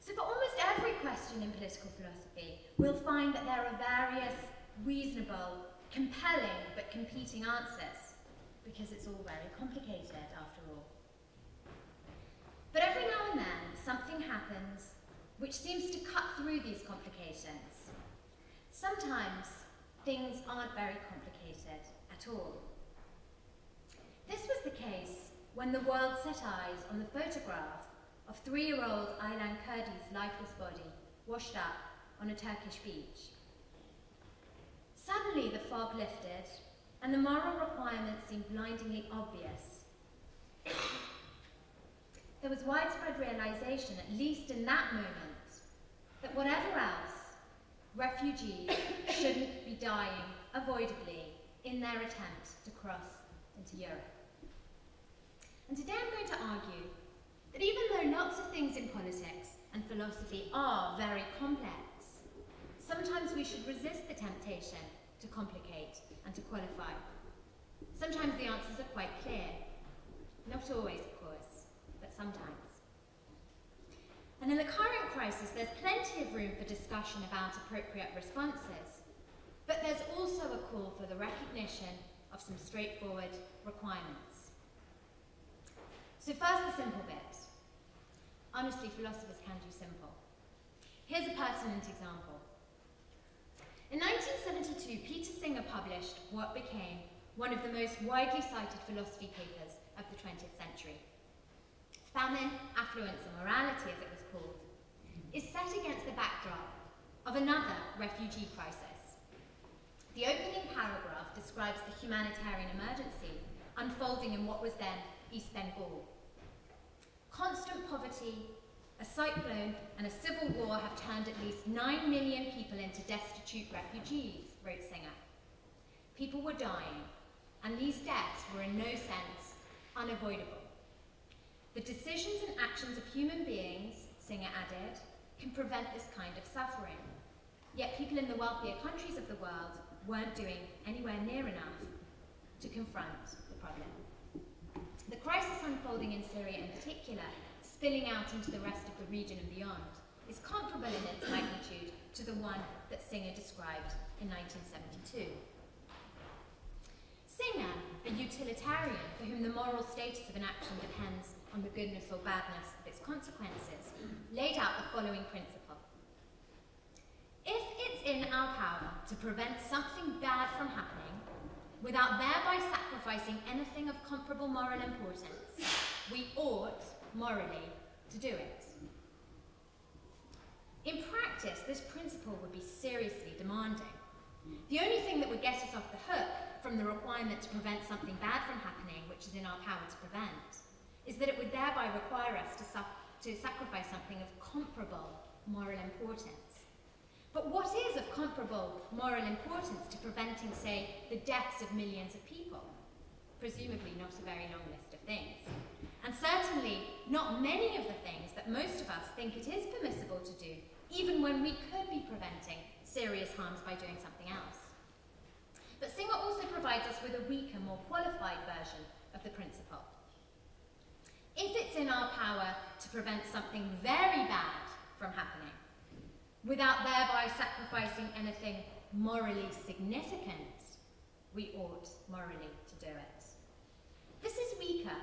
So for almost every question in political philosophy, we'll find that there are various reasonable, compelling, but competing answers, because it's all very complicated after all. But every now and then, something happens which seems to cut through these complications. Sometimes things aren't very complicated at all. This was the case when the world set eyes on the photograph of 3-year-old Aylan Kurdi's lifeless body washed up on a Turkish beach. Suddenly, the fog lifted, and the moral requirements seemed blindingly obvious. There was widespread realization, at least in that moment, that whatever else, refugees shouldn't be dying avoidably in their attempt to cross into Europe. And today I'm going to argue that even though lots of things in politics and philosophy are very complex, sometimes we should resist the temptation to complicate and to qualify. Sometimes the answers are quite clear. Not always, of course, but sometimes. And in the current crisis, there's plenty of room for discussion about appropriate responses, but there's also a call for the recognition of some straightforward requirements. So first, the simple bit. Honestly, philosophers can do simple. Here's a pertinent example. In 1972, Peter Singer published what became one of the most widely cited philosophy papers of the 20th century. Famine, Affluence and Morality, as it was called, is set against the backdrop of another refugee crisis. The opening paragraph describes the humanitarian emergency unfolding in what was then East Bengal. Constant poverty, a cyclone and a civil war have turned at least 9 million people into destitute refugees, wrote Singer. People were dying, and these deaths were in no sense unavoidable. The decisions and actions of human beings, Singer added, can prevent this kind of suffering. Yet people in the wealthier countries of the world weren't doing anywhere near enough to confront the problem. The crisis unfolding in Syria in particular, spilling out into the rest of the region and beyond, is comparable in its magnitude to the one that Singer described in 1972. Singer, a utilitarian for whom the moral status of an action depends on the goodness or badness of its consequences, laid out the following principle. If it's in our power to prevent something bad from happening, without thereby sacrificing anything of comparable moral importance, we ought, morally, to do it. In practice, this principle would be seriously demanding. The only thing that would get us off the hook from the requirement to prevent something bad from happening, which is in our power to prevent, is that it would thereby require us to sacrifice something of comparable moral importance. But what is of comparable moral importance to preventing, say, the deaths of millions of people? Presumably not a very long list of things. And certainly not many of the things that most of us think it is permissible to do, even when we could be preventing serious harms by doing something else. But Singer also provides us with a weaker, more qualified version of the principle. If it's in our power to prevent something very bad from happening, without thereby sacrificing anything morally significant, we ought morally to do it. This is weaker,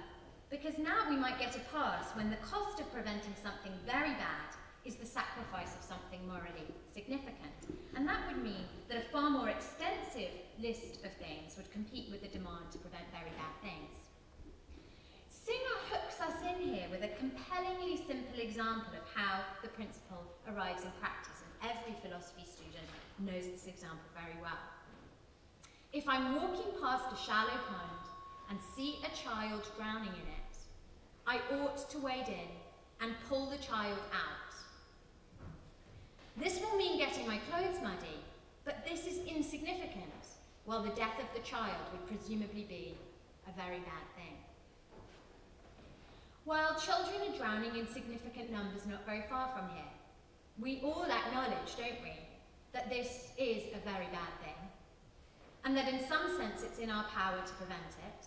because now we might get a pass when the cost of preventing something very bad is the sacrifice of something morally significant. And that would mean that a far more extensive list of things would compete with the demand to prevent very bad things. Singer hooks us in here with a compellingly simple example of how the principle arrives in practice, and every philosophy student knows this example very well. If I'm walking past a shallow pond and see a child drowning in it, I ought to wade in and pull the child out. This will mean getting my clothes muddy, but this is insignificant, while the death of the child would presumably be a very bad thing. While children are drowning in significant numbers not very far from here, we all acknowledge, don't we, that this is a very bad thing, and that in some sense it's in our power to prevent it.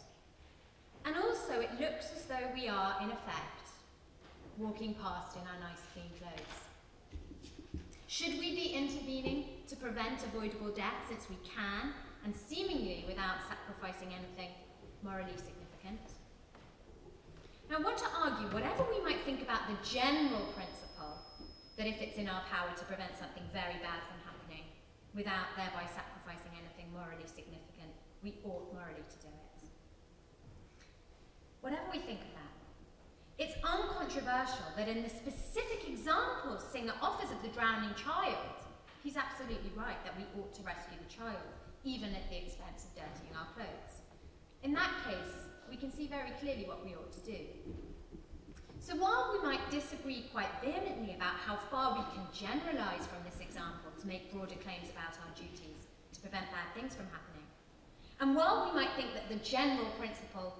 And also it looks as though we are, in effect, walking past in our nice clean clothes. Should we be intervening to prevent avoidable death since we can, and seemingly without sacrificing anything morally significant? Now, I want to argue, whatever we might think about the general principle that if it's in our power to prevent something very bad from happening without thereby sacrificing anything morally significant, we ought morally to do it. Whatever we think of that, it's uncontroversial that in the specific example Singer offers of the drowning child, he's absolutely right that we ought to rescue the child, even at the expense of dirtying our clothes. In that case, we can see very clearly what we ought to do. So while we might disagree quite vehemently about how far we can generalize from this example to make broader claims about our duties to prevent bad things from happening, and while we might think that the general principle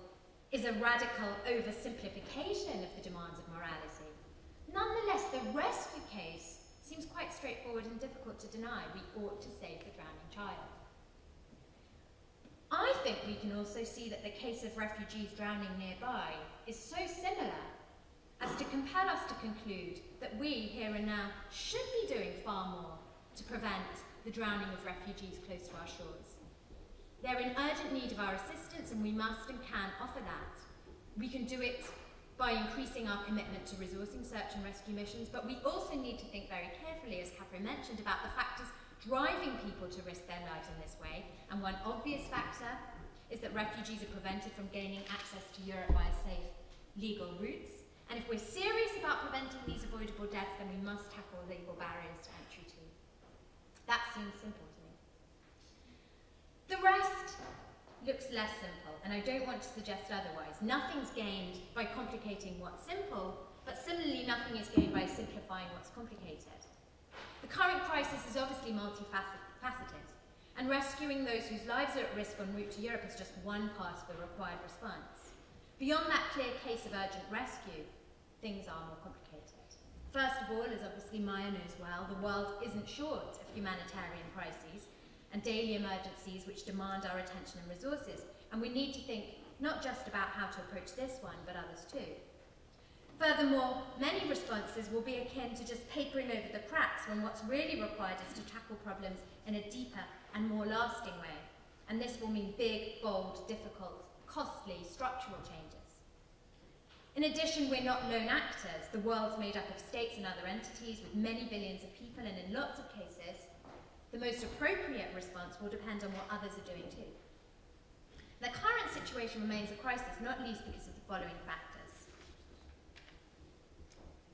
is a radical oversimplification of the demands of morality, nonetheless the rescue case seems quite straightforward and difficult to deny. We ought to save the drowning child. I think we can also see that the case of refugees drowning nearby is so similar as to compel us to conclude that we, here and now, should be doing far more to prevent the drowning of refugees close to our shores. They're in urgent need of our assistance, and we must and can offer that. We can do it by increasing our commitment to resourcing search and rescue missions, but we also need to think very carefully, as Catherine mentioned, about the factors driving people to risk their lives in this way, and one obvious factor is that refugees are prevented from gaining access to Europe via safe, legal routes, and if we're serious about preventing these avoidable deaths, then we must tackle legal barriers to entry too. That seems simple to me. The rest looks less simple, and I don't want to suggest otherwise. Nothing's gained by complicating what's simple, but similarly nothing is gained by simplifying what's complicated. The current crisis is obviously multifaceted, and rescuing those whose lives are at risk en route to Europe is just one part of the required response. Beyond that clear case of urgent rescue, things are more complicated. First of all, as obviously Maya knows well, the world isn't short of humanitarian crises and daily emergencies which demand our attention and resources, and we need to think not just about how to approach this one, but others too. Furthermore, many responses will be akin to just papering over the cracks when what's really required is to tackle problems in a deeper and more lasting way. And this will mean big, bold, difficult, costly structural changes. In addition, we're not lone actors. The world's made up of states and other entities with many billions of people, and in lots of cases, the most appropriate response will depend on what others are doing too. The current situation remains a crisis, not least because of the following factors.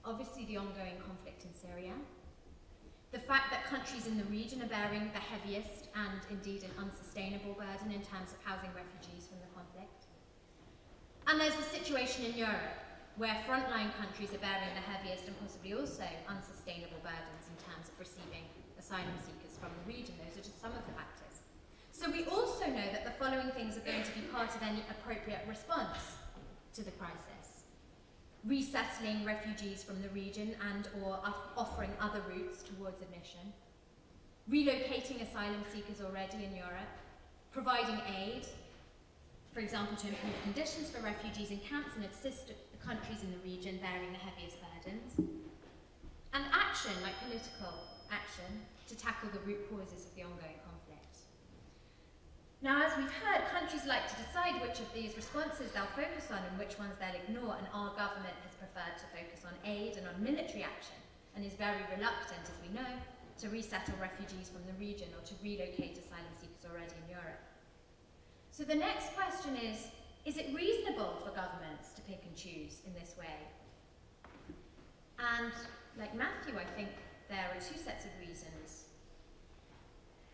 Obviously, the ongoing conflict in Syria, the fact that countries in the region are bearing the heaviest and indeed an unsustainable burden in terms of housing refugees from the conflict. And there's the situation in Europe, where frontline countries are bearing the heaviest and possibly also unsustainable burdens in terms of receiving asylum seekers from the region. Those are just some of the factors. So we also know that the following things are going to be part of any appropriate response to the crisis: resettling refugees from the region and or offering other routes towards admission, relocating asylum seekers already in Europe, providing aid, for example, to improve conditions for refugees in camps and assist the countries in the region bearing the heaviest burdens, and action, like political action, to tackle the root causes of the ongoing conflict. Now, as we've heard, countries like to decide which of these responses they'll focus on and which ones they'll ignore, and our government has preferred to focus on aid and on military action, and is very reluctant, as we know, to resettle refugees from the region or to relocate asylum seekers already in Europe. So the next question is it reasonable for governments to pick and choose in this way? And, like Matthew, I think there are two sets of reasons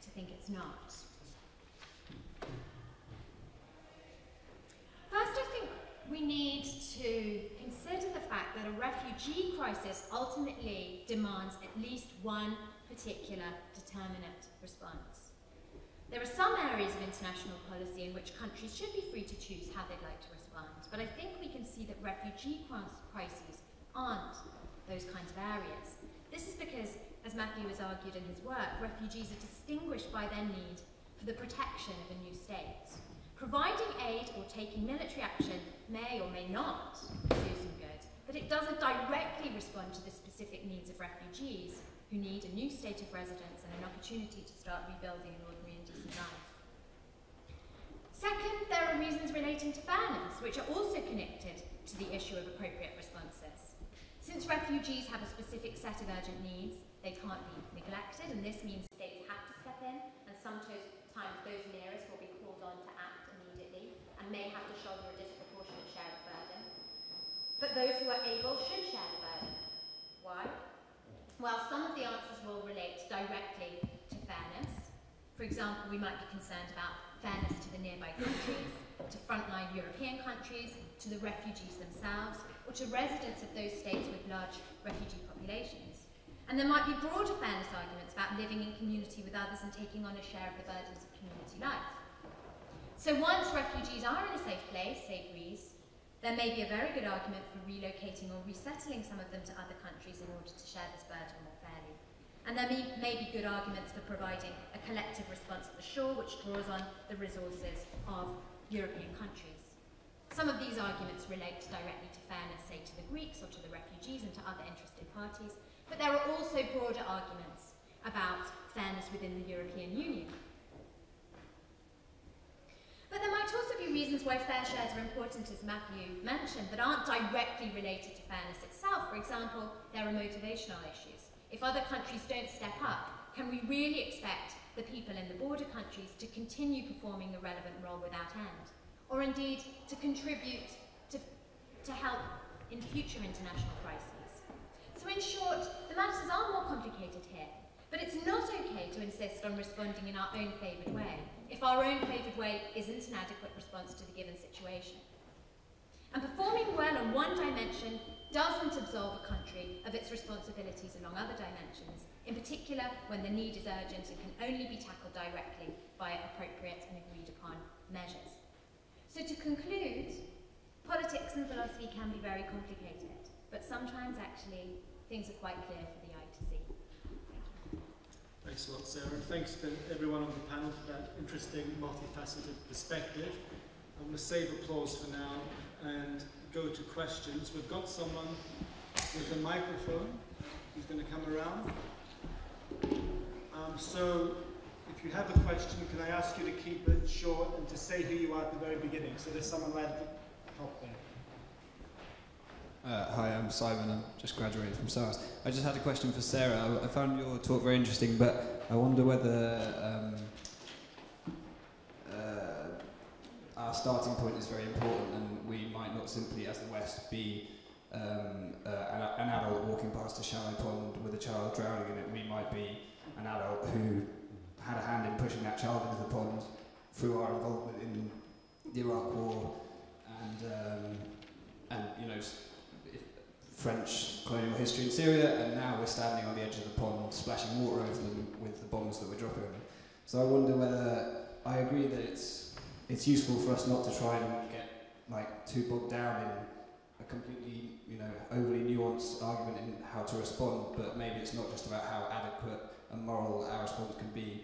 to think it's not. First, I think we need to consider consider the fact that a refugee crisis ultimately demands at least one particular determinate response. There are some areas of international policy in which countries should be free to choose how they'd like to respond, but I think we can see that refugee crises aren't those kinds of areas. This is because, as Matthew has argued in his work, refugees are distinguished by their need for the protection of a new state. Providing aid or taking military action may or may not do some good, but it doesn't directly respond to the specific needs of refugees who need a new state of residence and an opportunity to start rebuilding an ordinary and decent life. Second, there are reasons relating to fairness, which are also connected to the issue of appropriate responses. Since refugees have a specific set of urgent needs, they can't be neglected, and this means states have to step in, and sometimes those nearest will be called on to act immediately and may have to shoulder a disproportionate share of burden. But those who are able should share the burden. Why? Well, some of the answers will relate directly to fairness. For example, we might be concerned about fairness to the nearby countries, to frontline European countries, to the refugees themselves, or to residents of those states with large refugee populations. And there might be broader fairness arguments about living in community with others and taking on a share of the burdens of community life. So once refugees are in a safe place, say Greece, there may be a very good argument for relocating or resettling some of them to other countries in order to share this burden more fairly. And there may be good arguments for providing a collective response at the shore which draws on the resources of European countries. Some of these arguments relate directly to fairness, say to the Greeks or to the refugees and to other interested parties, but there are also broader arguments about fairness within the European Union. But there might also be reasons why fair shares are important, as Matthew mentioned, that aren't directly related to fairness itself. For example, there are motivational issues. If other countries don't step up, can we really expect the people in the border countries to continue performing the relevant role without end? Or indeed, to contribute to help in future international crises. So in short, the matters are more complicated here, but it's not okay to insist on responding in our own favoured way, if our own favoured way isn't an adequate response to the given situation. And performing well on one dimension doesn't absolve a country of its responsibilities along other dimensions, in particular when the need is urgent and can only be tackled directly by appropriate and agreed upon measures. So to conclude, politics and philosophy can be very complicated, but sometimes actually things are quite clear for the eye to see. Thank you. Thanks a lot, Sarah. Thanks to everyone on the panel for that interesting, multifaceted perspective. I'm going to save applause for now and go to questions. We've got someone with a microphone who's going to come around. So if you have a question, can I ask you to keep it short and to say who you are at the very beginning? So there's someone right at the top there. Hi, I'm Simon. I just graduated from SARS. I just had a question for Sarah. I found your talk very interesting, but I wonder whether our starting point is very important, and we might not simply, as the West, be an adult walking past a shallow pond with a child drowning in it. We might be an adult who had a hand in pushing that child into the pond through our involvement in the Iraq War and you know, French colonial history in Syria, and now we're standing on the edge of the pond splashing water over them with the bombs that we're dropping. So I wonder whether I agree that it's useful for us not to try and get too bogged down in a completely overly nuanced argument in how to respond, but maybe it's not just about how adequate and moral our response can be.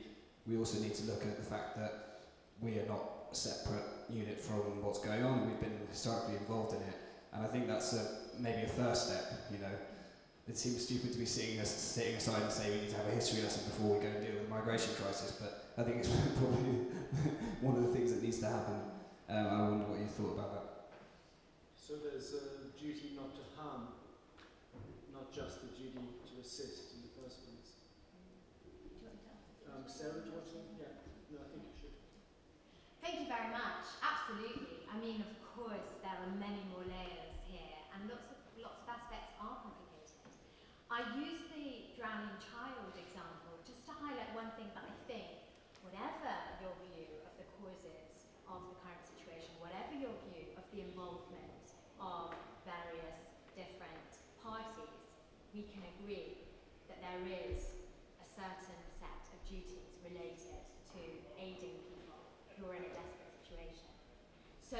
We also need to look at the fact that we are not a separate unit from what's going on, and we've been historically involved in it. And I think that's maybe a first step. It seems stupid to be sitting aside and say we need to have a history lesson before we go and deal with the migration crisis, but I think it's probably one of the things that needs to happen. I wonder what you thought about that. So there's a duty not to harm, not just the duty to assist in the first place. Sarah, do you want to? Yeah, no, I think you should. Thank you very much. Absolutely. I mean, of course, there are many more layers here, and lots of aspects are complicated. I used the drowning child example just to highlight one thing that I think, whatever your view of the causes of the current situation, whatever your view of the involvement of various we can agree that there is a certain set of duties related to aiding people who are in a desperate situation. So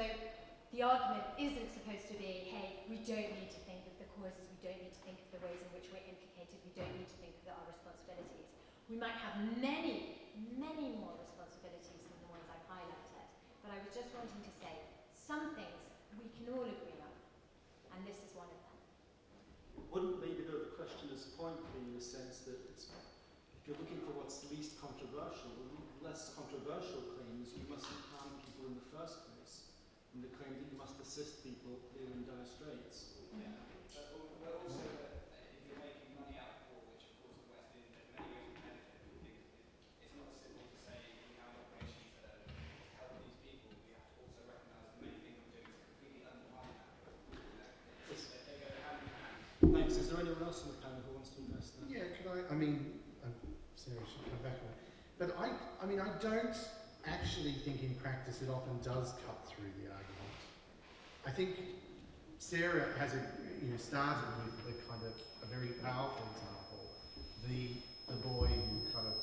the argument isn't supposed to be, hey, we don't need to think of the causes, we don't need to think of the ways in which we're implicated, we don't need to think of our responsibilities. We might have many, many more responsibilities than the ones I've highlighted, but I was just wanting to say some things we can all agree on, and this is one of them. Wouldn't maybe though the questioner's point be in the sense that it's, if you're looking for what's least controversial, the less controversial claims, you mustn't harm people in the first place, and the claim that you must assist people in dire straits. Yeah. But also, if you're making money out of war, which of course the West in many ways would benefit, it's not simple to say we have operations that help these people. We have to also recognise the main thing we're doing is completely undermine that. They go hand in hand. Thanks. Is there anyone else on the panel who wants to address that? Yeah, could I mean, Sarah should come back on it. But I mean, I don't actually think in practice it often does cut through the argument. I think Sarah has started with the kind of a very powerful example, the boy who kind of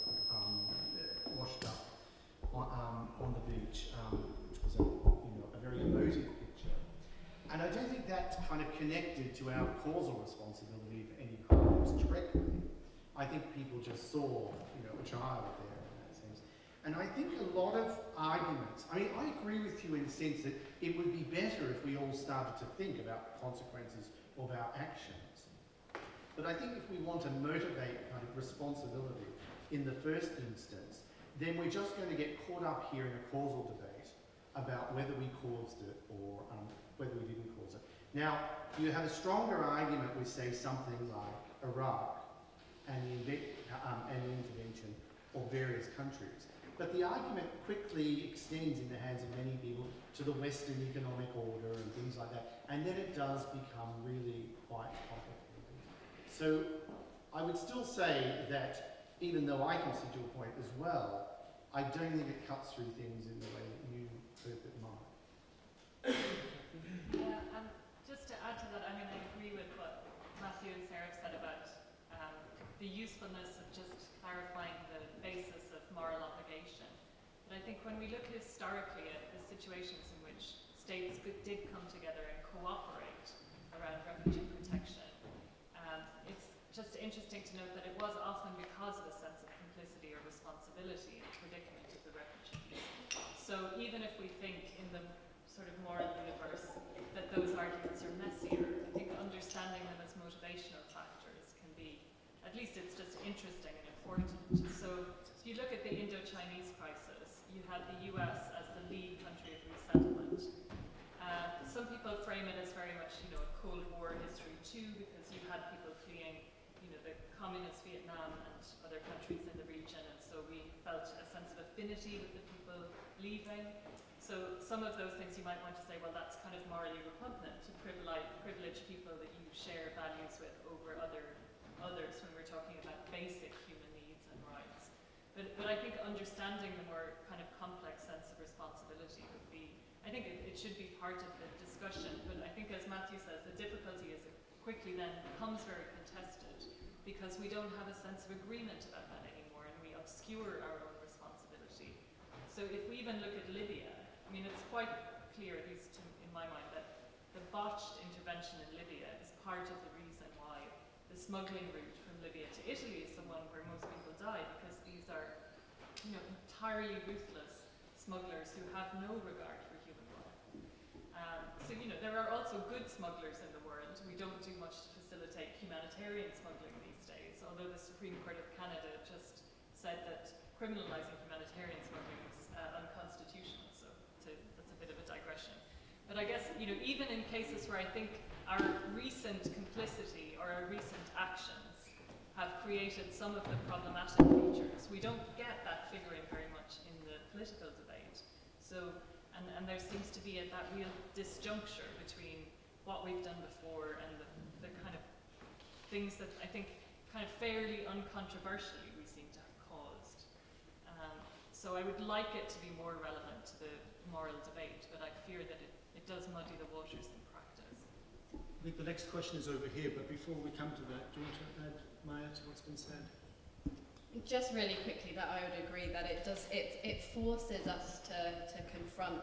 washed up on the beach, which was a very emotive picture. And I don't think that's kind of connected to our causal responsibility for any crimes directly. I think people just saw a child there. And I think a lot of arguments, I mean, I agree with you in the sense that it would be better if we all started to think about the consequences of our actions. But I think if we want to motivate kind of responsibility in the first instance, then we're just going to get caught up here in a causal debate about whether we caused it or whether we didn't cause it. Now, you have a stronger argument with, say, something like Iraq and the intervention of various countries. But the argument quickly extends in the hands of many people to the Western economic order and things like that. And then it does become really quite complicated. So I would still say that, even though I can see your point as well, I don't think it cuts through things in the way that you hope it might. Yeah, and just to add to that, I mean, I agree with what Matthew and Sarah have said about the usefulness of just clarifying the basis of moral obligation. But I think when we look historically at the situations in which states did come together and cooperate around refugee protection, it's just interesting to note that it was often because of a sense of complicity or responsibility in the predicament of the refugees. So even if we think in the sort of moral universe that those arguments are messier, I think understanding them as motivational factors can be, at least it's just interesting and important. So if you look at the Indo-Chinese crisis, you had the US as the lead country of resettlement. Some people frame it as very much, a Cold War history too, because you had people fleeing, the communist Vietnam and other countries in the region, and so we felt a sense of affinity with the people leaving. So some of those things you might want to say, well, that's kind of morally repugnant to privilege people that you share values with over others when we're talking about basic human needs and rights. But I think understanding the more kind of complex sense of responsibility would be, I think it should be part of the discussion, but I think as Matthew says, the difficulty is it quickly then becomes very contested because we don't have a sense of agreement about that anymore and we obscure our own responsibility. So if we even look at Libya, I mean, it's quite clear, at least in my mind, that the botched intervention in Libya is part of the reason why the smuggling route from Libya to Italy is the one where most people died, because are entirely ruthless smugglers who have no regard for human life. So there are also good smugglers in the world. We don't do much to facilitate humanitarian smuggling these days, although the Supreme Court of Canada just said that criminalizing humanitarian smuggling is unconstitutional, so that's a bit of a digression. But I guess, even in cases where I think our recent complicity or our recent actions have created some of the problematic features, we don't get that figuring very much in the political debate. So, and there seems to be that real disjuncture between what we've done before and the kind of things that I think kind of fairly uncontroversially we seem to have caused. So I would like it to be more relevant to the moral debate, but I fear that it does muddy the waters in practice. think the next question is over here, but before we come to that, do you want to add, Maya, to what's been said? Just really quickly, that I would agree that it does, it forces us to confront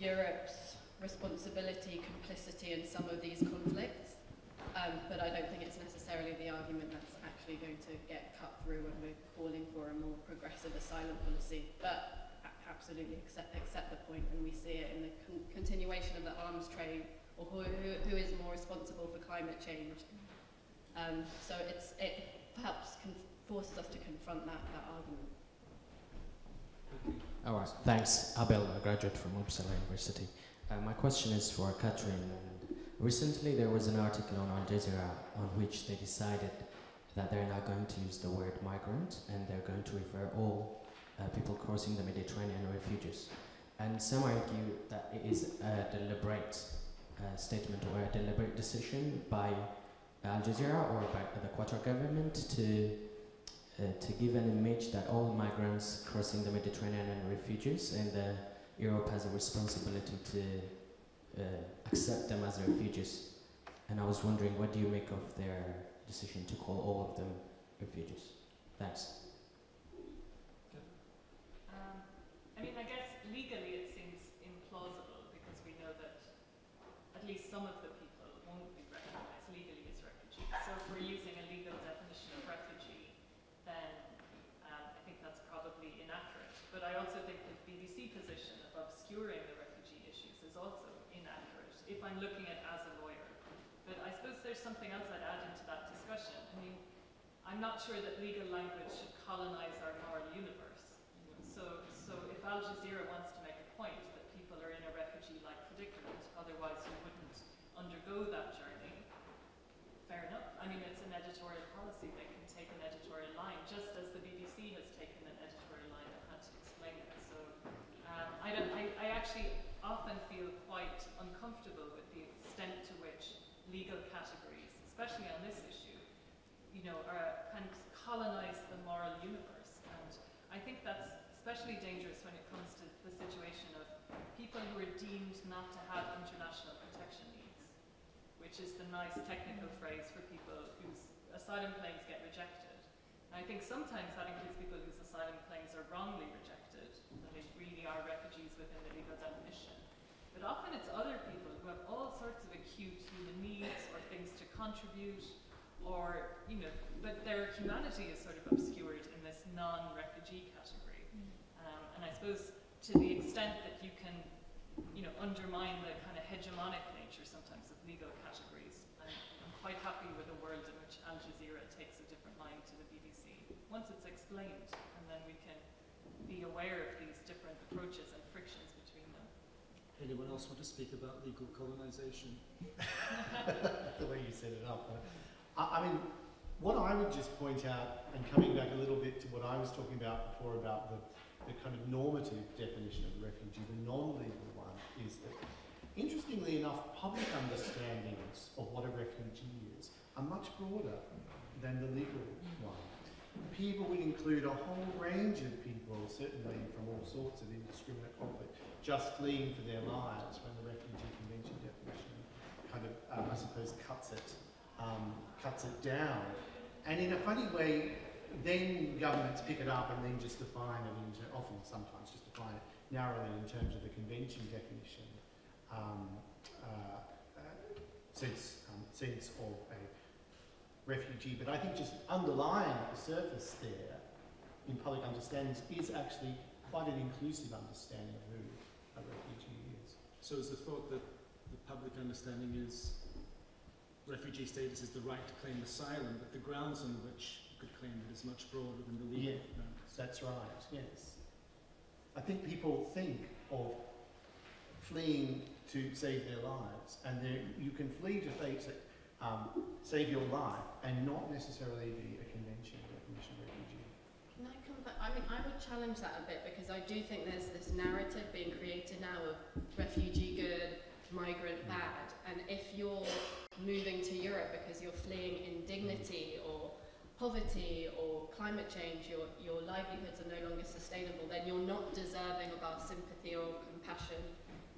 Europe's responsibility, complicity in some of these conflicts, but I don't think it's necessarily the argument that's actually going to get cut through when we're calling for a more progressive asylum policy. But absolutely accept the point, and we see it in the continuation of the arms trade, or who is more responsible for climate change. So it perhaps forces us to confront that argument. All right, thanks. Abel, a graduate from Uppsala University. My question is for Catherine. Recently there was an article on Al Jazeera on which they decided that they're not going to use the word migrant, and they're going to refer all people crossing the Mediterranean refugees. And some argue that it is a deliberate statement or a deliberate decision by Al Jazeera or by the Qatar government to give an image that all migrants crossing the Mediterranean and refugees, and Europe has a responsibility to accept them as refugees. And I was wondering, what do you make of their decision to call all of them refugees? Thanks. I mean, I guess legally it seems implausible, because we know that at least some of the using a legal definition of refugee, then I think that's probably inaccurate. But I also think the BBC position of obscuring the refugee issues is also inaccurate, if I'm looking at it as a lawyer. But I suppose there's something else I'd add into that discussion. I mean, I'm not sure that legal language should colonize our moral universe. So if Al Jazeera wants to make a point that people are in a refugee-like predicament, otherwise you wouldn't undergo that journey, fair enough. I mean, it's an editorial policy. They can take an editorial line, just as the BBC has taken an editorial line and had to explain it. So I actually often feel quite uncomfortable with the extent to which legal categories, especially on this issue, you know, can colonize the moral universe. And I think that's especially dangerous when it comes to the situation of people who are deemed not to have international protection, which is the nice technical phrase for people whose asylum claims get rejected. And I think sometimes that includes people whose asylum claims are wrongly rejected, that they really are refugees within the legal definition. But often it's other people who have all sorts of acute human needs or things to contribute, or, you know, but their humanity is sort of obscured in this non-refugee category. And I suppose to the extent that you can, you know, undermine the kind of hegemonic nature sometimes of legal categories, I'm quite happy with a world in which Al Jazeera takes a different line to the BBC, once it's explained, and then we can be aware of these different approaches and frictions between them. Anyone else want to speak about legal colonization? The way you set it up. I mean, what I would just point out, and coming back a little bit to what I was talking about before about the kind of normative definition of refugee, the non-legal one, is that, interestingly enough, public understandings of what a refugee is are much broader than the legal one. People would include a whole range of people, certainly from all sorts of indiscriminate conflict, just fleeing for their lives, when the Refugee Convention definition kind of, I suppose, cuts it down. And in a funny way, then governments pick it up and then just define it, often sometimes just define it narrowly in terms of the convention definition, sense of a refugee. But I think just underlying the surface there in public understandings is actually quite an inclusive understanding of who a refugee is. So is the thought that the public understanding is refugee status is the right to claim asylum, but the grounds on which could claim it is much broader than the legal. Yeah, that's right, yes. I think people think of fleeing to save their lives, and you can flee to save your life and not necessarily be a convention definition of refugee. Can I come back? I mean, I would challenge that a bit, because I do think there's this narrative being created now of refugee good, migrant bad, and if you're moving to Europe because you're fleeing indignity or poverty or climate change, your livelihoods are no longer sustainable, then you're not deserving of our sympathy or compassion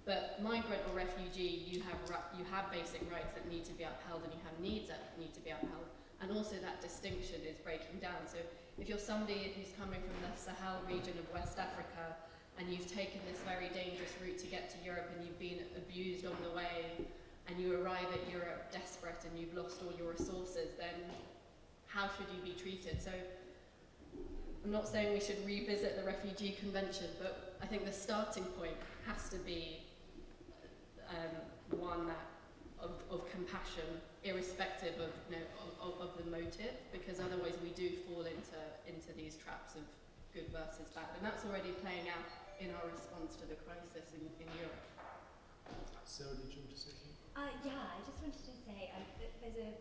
But migrant or refugee, you have basic rights that need to be upheld, and you have needs that need to be upheld. And also that distinction is breaking down. So if you're somebody who's coming from the Sahel region of West Africa, and you've taken this very dangerous route to get to Europe, and you've been abused on the way, and you arrive at Europe desperate, and you've lost all your resources, then how should you be treated? So I'm not saying we should revisit the Refugee Convention, but I think the starting point has to be one that of compassion, irrespective of, you know, of the motive, because otherwise we do fall into these traps of good versus bad, and that's already playing out in our response to the crisis in Europe. Sarah, did you want to say something? Yeah, I just wanted to say there's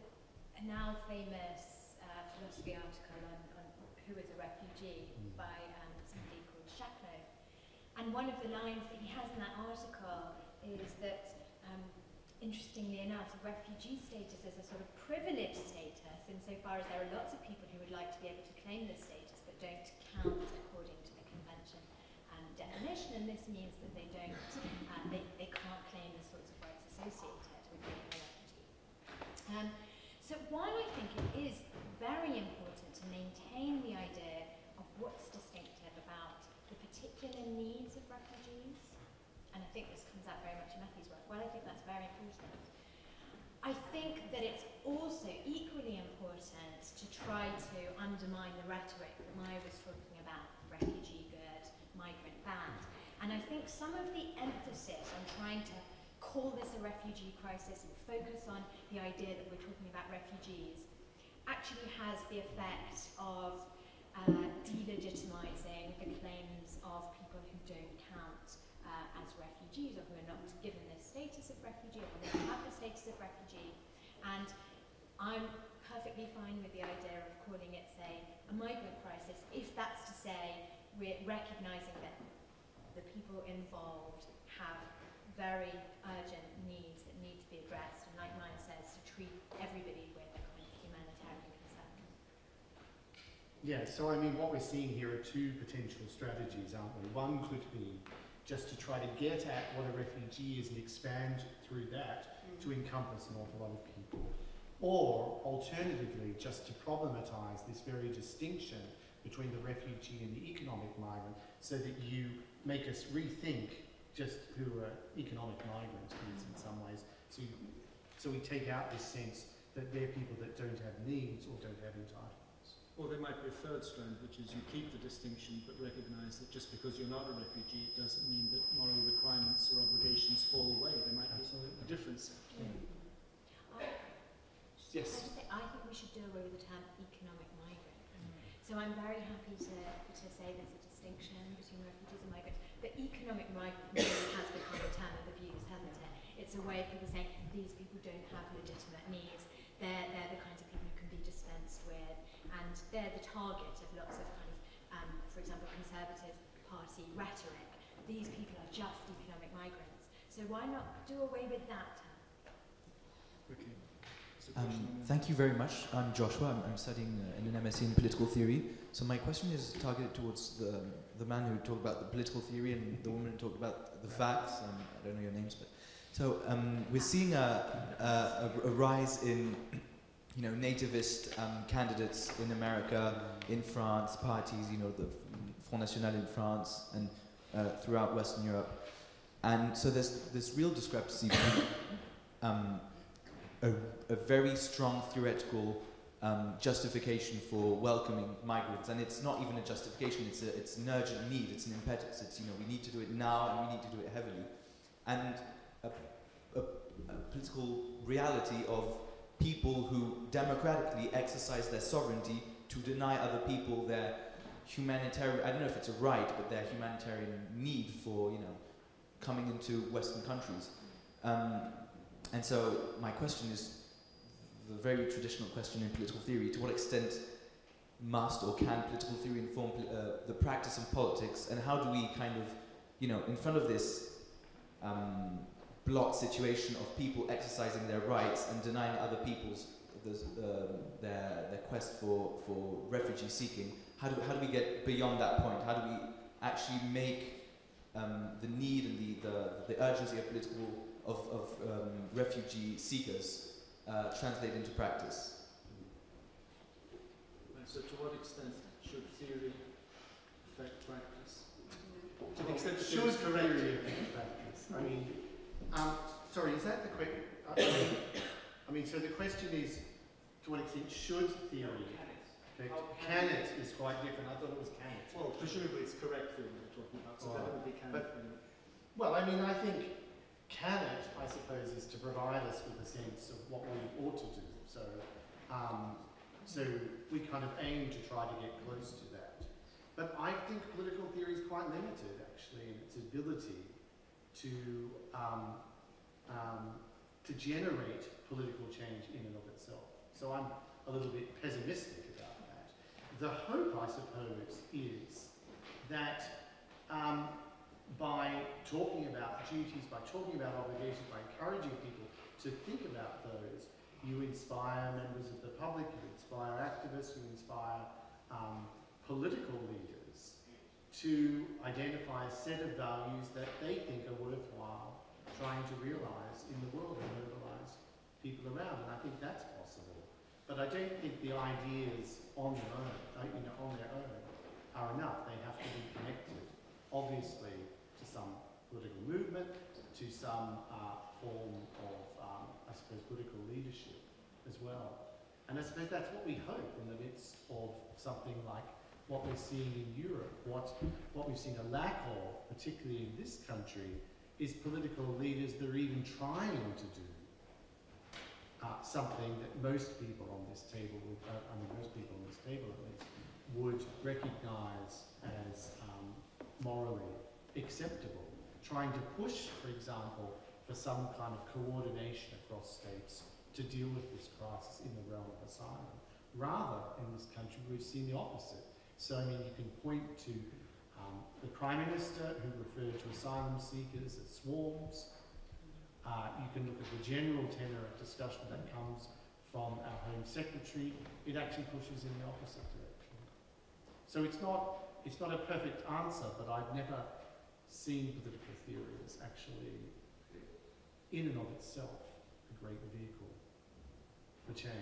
a now famous philosophy article on who is a refugee by somebody called Shacklow, and one of the lines that he has in that article is that interestingly enough, refugee status is a sort of privileged status insofar as there are lots of people who would like to be able to claim this status but don't count according to the convention definition, and this means that they don't, they can't claim the sorts of rights associated with being a refugee. So while I think it is very important to maintain the idea of what's distinctive about the particular needs of refugees, and I think this comes out very much in Matthew's work, well, I think that's very important. I think that it's also equally important to try to undermine the rhetoric that Maya was talking about, refugee good, migrant bad. And I think some of the emphasis on trying to call this a refugee crisis and focus on the idea that we're talking about refugees actually has the effect of delegitimising the claims of people who don't count as refugees, or who are not given the status of refugee, or who don't have the status of refugee. And I'm perfectly fine with the idea of calling it, say, a migrant crisis, if that's to say we're recognising that the people involved have very urgent needs that need to be addressed, and like Maya says, to treat everybody with a kind of humanitarian concern. Yeah, so I mean, what we're seeing here are two potential strategies, aren't we? One could be just to try to get at what a refugee is and expand through that to encompass an awful lot of people. Or, alternatively, just to problematize this very distinction between the refugee and the economic migrant, so that you make us rethink just who are economic migrants in some ways. So we take out this sense that they're people that don't have needs or don't have entitlements. Or there might be a third strand, which is you keep the distinction but recognise that just because you're not a refugee, it doesn't mean that moral requirements or obligations fall away. There might be a difference. Yeah. Yes? I think we should do away with the term economic migrant. So I'm very happy to say there's a distinction between refugees and migrants, but economic migrant has become a term of abuse, hasn't it? It's a way of people saying, these people don't have legitimate needs, they're the kinds of people who can be dispensed with, and they're the target of lots of kind of, for example, Conservative Party rhetoric. These people are just economic migrants. So why not do away with that? Okay. Thank you very much. I'm Joshua. I'm studying in an MSc in political theory. So my question is targeted towards the man who talked about the political theory and the woman who talked about the facts. I don't know your names, but so we're seeing a rise in nativist candidates in America, in France, parties, the Front National in France, and throughout Western Europe. And so there's this real discrepancy between a very strong theoretical justification for welcoming migrants. And it's not even a justification, it's an urgent need, it's an impetus. It's, we need to do it now, and we need to do it heavily. And a political reality of people who democratically exercise their sovereignty to deny other people their humanitarian, I don't know if it's a right, but their humanitarian need for, coming into Western countries. And so my question is the very traditional question in political theory: to what extent must or can political theory inform the practice of politics, and how do we kind of, in front of this blocked situation of people exercising their rights and denying other people's their quest for refugee seeking, how do we get beyond that point? How do we actually make the need and the urgency of refugee seekers translate into practice. So to what extent should theory affect practice? To the extent should theory affect practice? I mean, sorry, is that the question? I mean, so the question is, to what extent should theory affect? Can it is quite different. I thought it was can it. Well, presumably it's correct theory we're talking about, so that would be can it. Well, I mean, I think can it, I suppose, is to provide us with a sense of what we ought to do. So. So we kind of aim to try to get close to that. But I think political theory is quite limited, actually, in its ability to generate political change in and of itself. So I'm a little bit pessimistic about that. The hope, I suppose, is that by talking about duties, by talking about obligations, by encouraging people to think about those, you inspire members of the public, you inspire activists, you inspire political leaders to identify a set of values that they think are worthwhile trying to realise in the world and mobilise people around. And I think that's possible. But I don't think the ideas on their own, are enough. They have to be connected, obviously, to some political movement, to some form of I suppose political leadership as well. And I suppose that's what we hope in the midst of something like what we're seeing in Europe. What we've seen a lack of, particularly in this country, is political leaders that are even trying to do something that most people on this table, I mean most people on this table at least, would recognise as morally acceptable. Trying to push, for example, for some kind of coordination across states to deal with this crisis in the realm of asylum. Rather, in this country, we've seen the opposite. So, I mean, you can point to the Prime Minister, who referred to asylum seekers as swarms. You can look at the general tenor of discussion that comes from our Home Secretary. It actually pushes in the opposite direction. So it's not a perfect answer, but I've never seen political theory as actually in and of itself a great vehicle for change.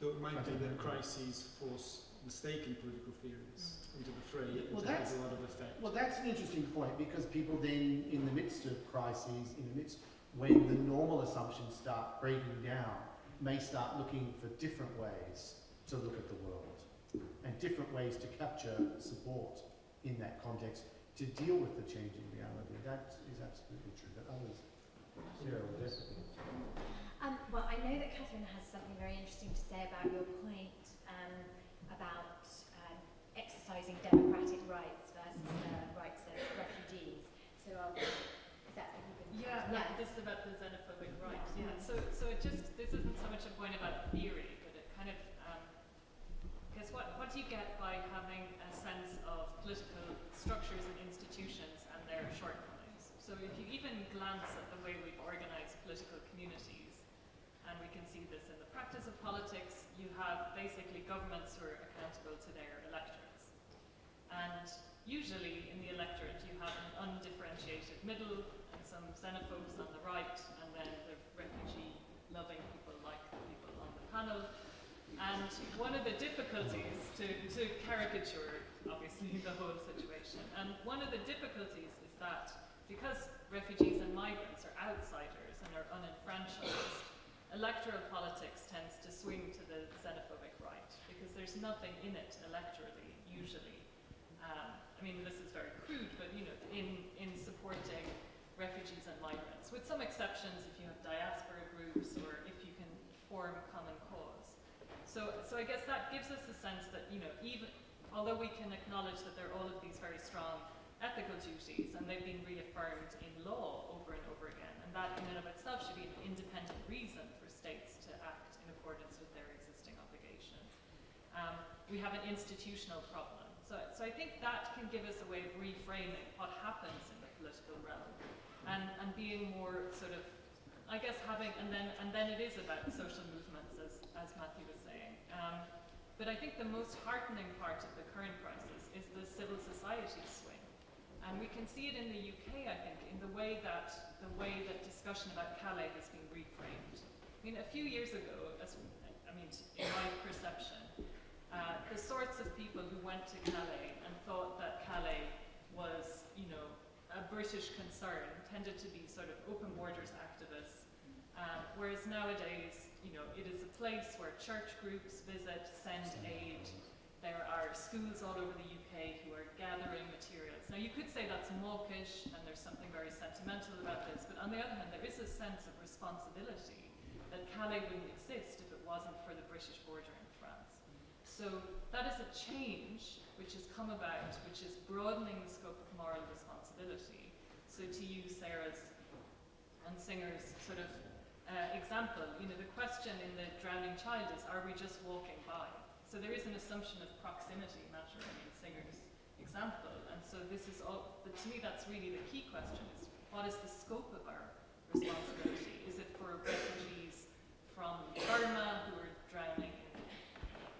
Though it might be that crises force mistaken political theories into the fray. Yeah, well, that's a lot of effect. Well, that's an interesting point, because people then, in the midst of crises, in the midst when the normal assumptions start breaking down, may start looking for different ways to look at the world and different ways to capture support in that context to deal with the changing reality. That is absolutely true. But others. Well, I know that Catherine has something very interesting to say about your point about exercising democratic rights versus the rights of refugees. So is that what you've been talking about? This is about the xenophobic rights. Yeah. So it just, this isn't so much a point about theory, but it kind of, because what do you get by having a sense of political structures and institutions and their shortcomings? So if you even glance at the way we've organised political communities, and we can see this in the practice of politics, you have basically governments who are accountable to their electorates. And usually in the electorate you have an undifferentiated middle, and some xenophobes on the right, and then the refugee-loving people like the people on the panel. And one of the difficulties, to caricature obviously the whole situation, and one of the difficulties is that because refugees and migrants are outsiders and are unenfranchised, electoral politics tends to swing to the xenophobic right because there's nothing in it electorally, usually. I mean, this is very crude, but you know, in supporting refugees and migrants, with some exceptions if you have diaspora groups or if you can form a common cause. So I guess that gives us a sense that, you know, even although we can acknowledge that there are all of these very strong ethical duties, and they've been reaffirmed in law over and over again, and that in and of itself should be an independent reason for states to act in accordance with their existing obligations. We have an institutional problem. So I think that can give us a way of reframing what happens in the political realm, and being more sort of, I guess, having, and then it is about social movements, as Matthew was saying. But I think the most heartening part of the current crisis is the civil society swing. And we can see it in the UK, I think, in the way that discussion about Calais has been reframed. I mean, a few years ago, in my perception, the sorts of people who went to Calais and thought that Calais was, a British concern tended to be sort of open borders activists, whereas nowadays, it is a place where church groups visit, send aid. There are schools all over the UK who are gathering materials. Now, you could say that's mawkish and there's something very sentimental about this, but on the other hand, there is a sense of responsibility that Calais wouldn't exist if it wasn't for the British border in France. So that is a change which has come about, which is broadening the scope of moral responsibility. So to use Sarah's and Singer's sort of example, the question in The Drowning Child is, are we just walking by? So there is an assumption of proximity mattering in Singer's example. And so this is all, but to me that's really the key question is, what is the scope of our responsibility? Is it for refugees from Burma who are drowning,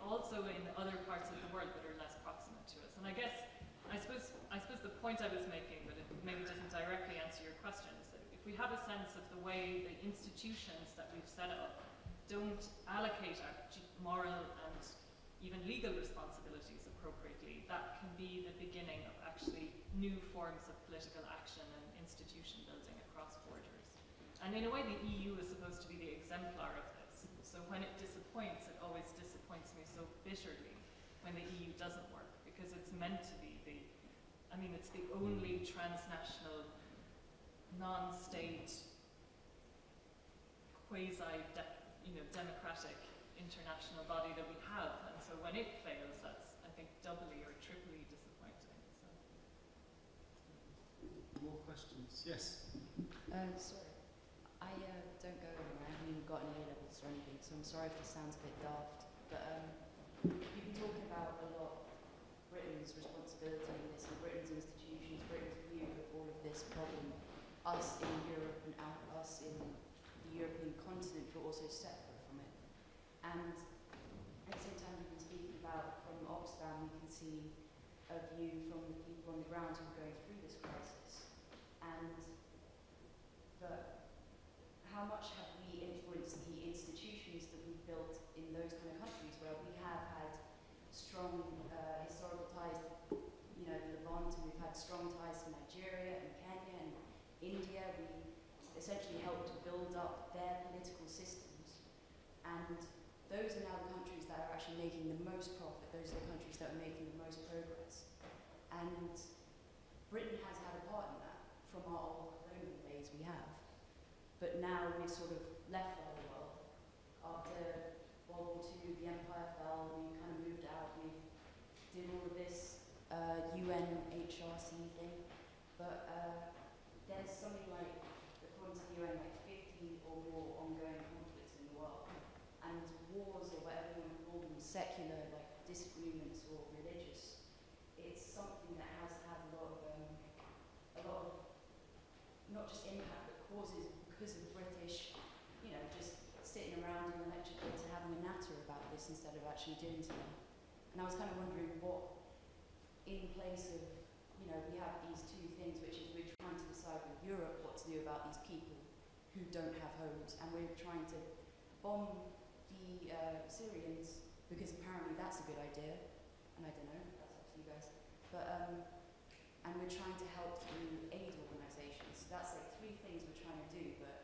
also in other parts of the world that are less proximate to us? And I suppose the point I was making, but it maybe doesn't directly answer your question, is that if we have a sense of the way the institutions that we've set up don't allocate our moral and even legal responsibilities appropriately, that can be the beginning of actually new forms of political action and institution building across borders. And in a way, the EU is supposed to be the exemplar of this. So when it disappoints, it always disappoints me so bitterly when the EU doesn't work, because it's meant to be the, it's the only transnational, non-state, quasi-democratic international body that we have, and so when it fails, that's, I think, doubly or triply disappointing. So. More questions? Yes? Sorry, I don't go anywhere, I haven't even gotten A levels or anything, so I'm sorry if this sounds a bit daft, but you've been talking about a lot Britain's responsibility in this, and Britain's institutions, Britain's view of all of this problem, us in Europe and us in the European continent, but also separate. And at the same time we've been speaking about, from Oxfam, we can see a view from the people on the ground who are going through this crisis. And how much have we influenced the institutions that we've built in those kind of countries where we have had strong historical ties, the Levant, and we've had strong ties to Nigeria and Kenya and India. We essentially helped to build up their political systems. And those are now the countries that are actually making the most profit. Those are the countries that are making the most progress. And Britain has had a part in that from our old colonial days we have. But now we've sort of left our world. After World War II, the empire fell, we kind of moved out, we did all of this UNHRC thing. But there's something like, according to the UN, like 50 or more ongoing conflicts in the world. And wars, or whatever you want to call them, secular, like disagreements or religious, it's something that has had a lot of not just impact, but causes because of British, just sitting around in a lecture theatre having a natter about this instead of actually doing something. And I was kind of wondering what, in place of, we have these two things, which is we're trying to decide with Europe what to do about these people who don't have homes, and we're trying to bomb the Syrians, because apparently that's a good idea, and I don't know, that's up to you guys. But, and we're trying to help through aid organisations, so that's like three things we're trying to do, but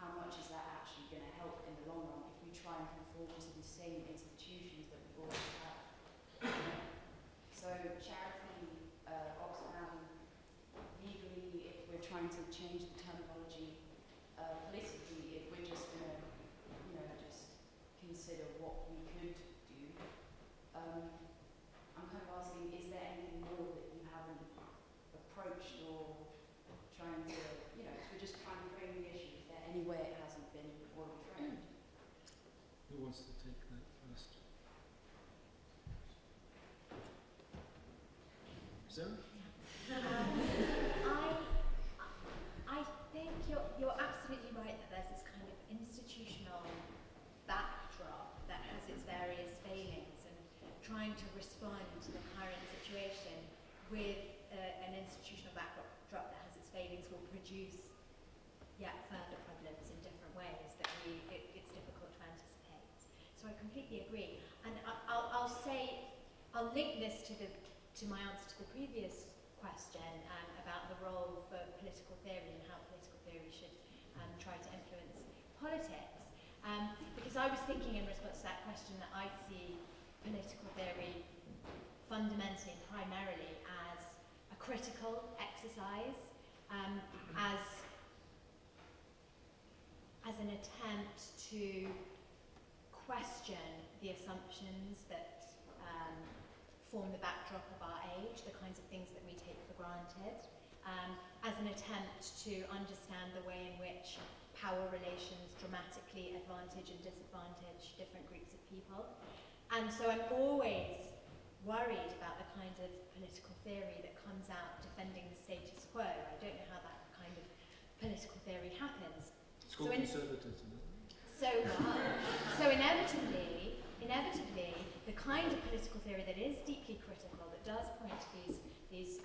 how much is that actually going to help in the long run if we try and conform to the same institutions that we've already had? So charity, Oxfam, legally, if we're trying to change the terminology, politically, if we're just going to consider what we could do. I'm kind of asking, is there anything more that you haven't approached or trying to, if we're just trying to frame the issue, is there any way it hasn't been already framed? Who wants to take that first? Sarah? I think you're absolutely right that there's this kind of institutional back that has its various failings, and trying to respond to the current situation with an institutional backdrop that has its failings will produce yet further problems in different ways that it's difficult to anticipate. So I completely agree, and I'll link this to my answer to the previous question about the role for political theory and how political theory should try to influence politics. Because I was thinking in response to that question that I see political theory fundamentally and primarily as a critical exercise, as an attempt to question the assumptions that form the backdrop of our age, the kinds of things that we take for granted, as an attempt to understand the way in which power relations dramatically advantage and disadvantage different groups of people. And so I'm always worried about the kind of political theory that comes out defending the status quo. I don't know how that kind of political theory happens. It's called conservatism. So inevitably, the kind of political theory that is deeply critical, that does point to these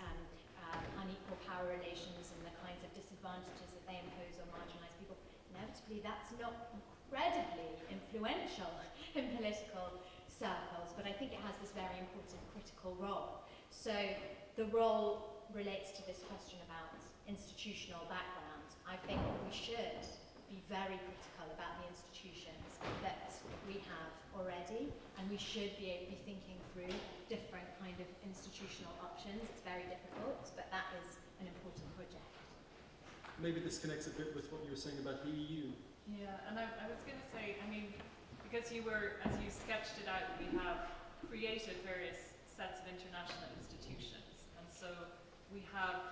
unequal power relations and the kinds of disadvantages that they impose on marginalised people, inevitably that's not incredibly influential in political circles, but I think it has this very important critical role. So the role relates to this question about institutional background. I think we should be very critical about the institutions that we have already, and we should be thinking through different kind of institutional options. It's very difficult, but that is an important project. Maybe this connects a bit with what you were saying about the EU. Yeah, and I was going to say, I mean, because you were, as you sketched it out, we have created various sets of international institutions, and so we have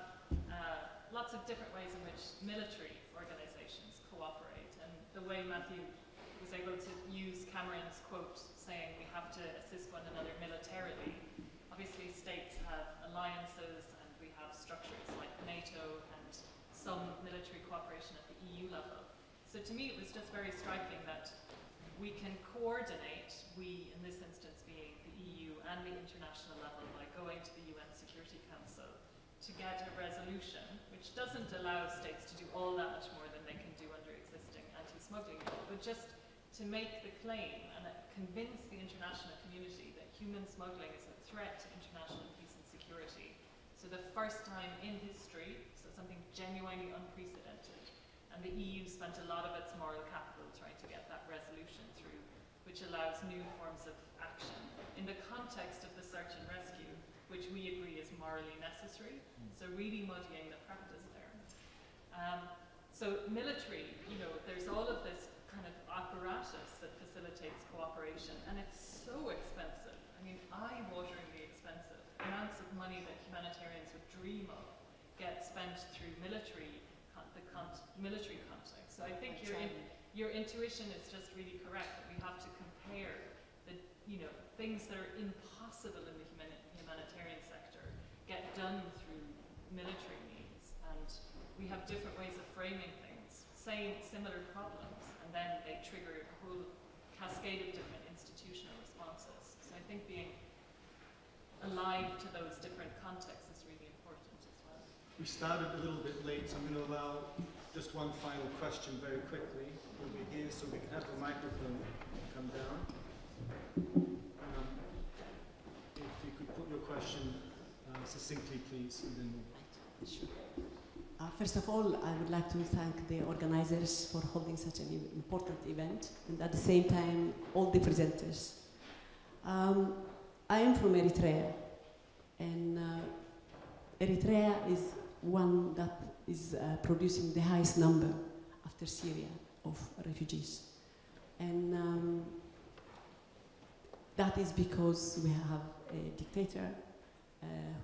lots of different ways in which military organizations cooperate, and the way Matthew was able to use Cameron's quote saying we have to assist one another militarily. Obviously states have alliances, and we have structures like NATO and some military cooperation at the EU level. So to me it was just very striking that we can coordinate, we in this instance being the EU and the international level, by going to the UN Security Council to get a resolution, which doesn't allow states to do all that much more than they can do under existing anti-smuggling law, but just to make the claim and convince the international community that human smuggling is a threat to international peace and security. So the first time in history, so something genuinely unprecedented, and the EU spent a lot of its moral capital trying to get that resolution through, which allows new forms of action in the context of the search and rescue, which we agree is morally necessary. So really muddying the practice there. So military, you know, there's all of this kind of apparatus that facilitates cooperation, and it's so expensive. I mean, eye-wateringly expensive. Amounts of money that humanitarians would dream of get spent through military context. So I think your intuition is just really correct, that we have to compare the, you know, things that are impossible in the humanitarian sector get done through military means, and we have different ways of framing things, saying similar problems, and then they trigger a whole cascade of different institutional responses. So I think being alive to those different contexts is really important as well. We started a little bit late, so I'm going to allow just one final question very quickly over here, so we can have the microphone come down. Question succinctly, please. And then sure. First of all, I would like to thank the organizers for holding such an important event, and at the same time, all the presenters. I am from Eritrea, and Eritrea is one that is producing the highest number after Syria of refugees, and that is because we have a dictator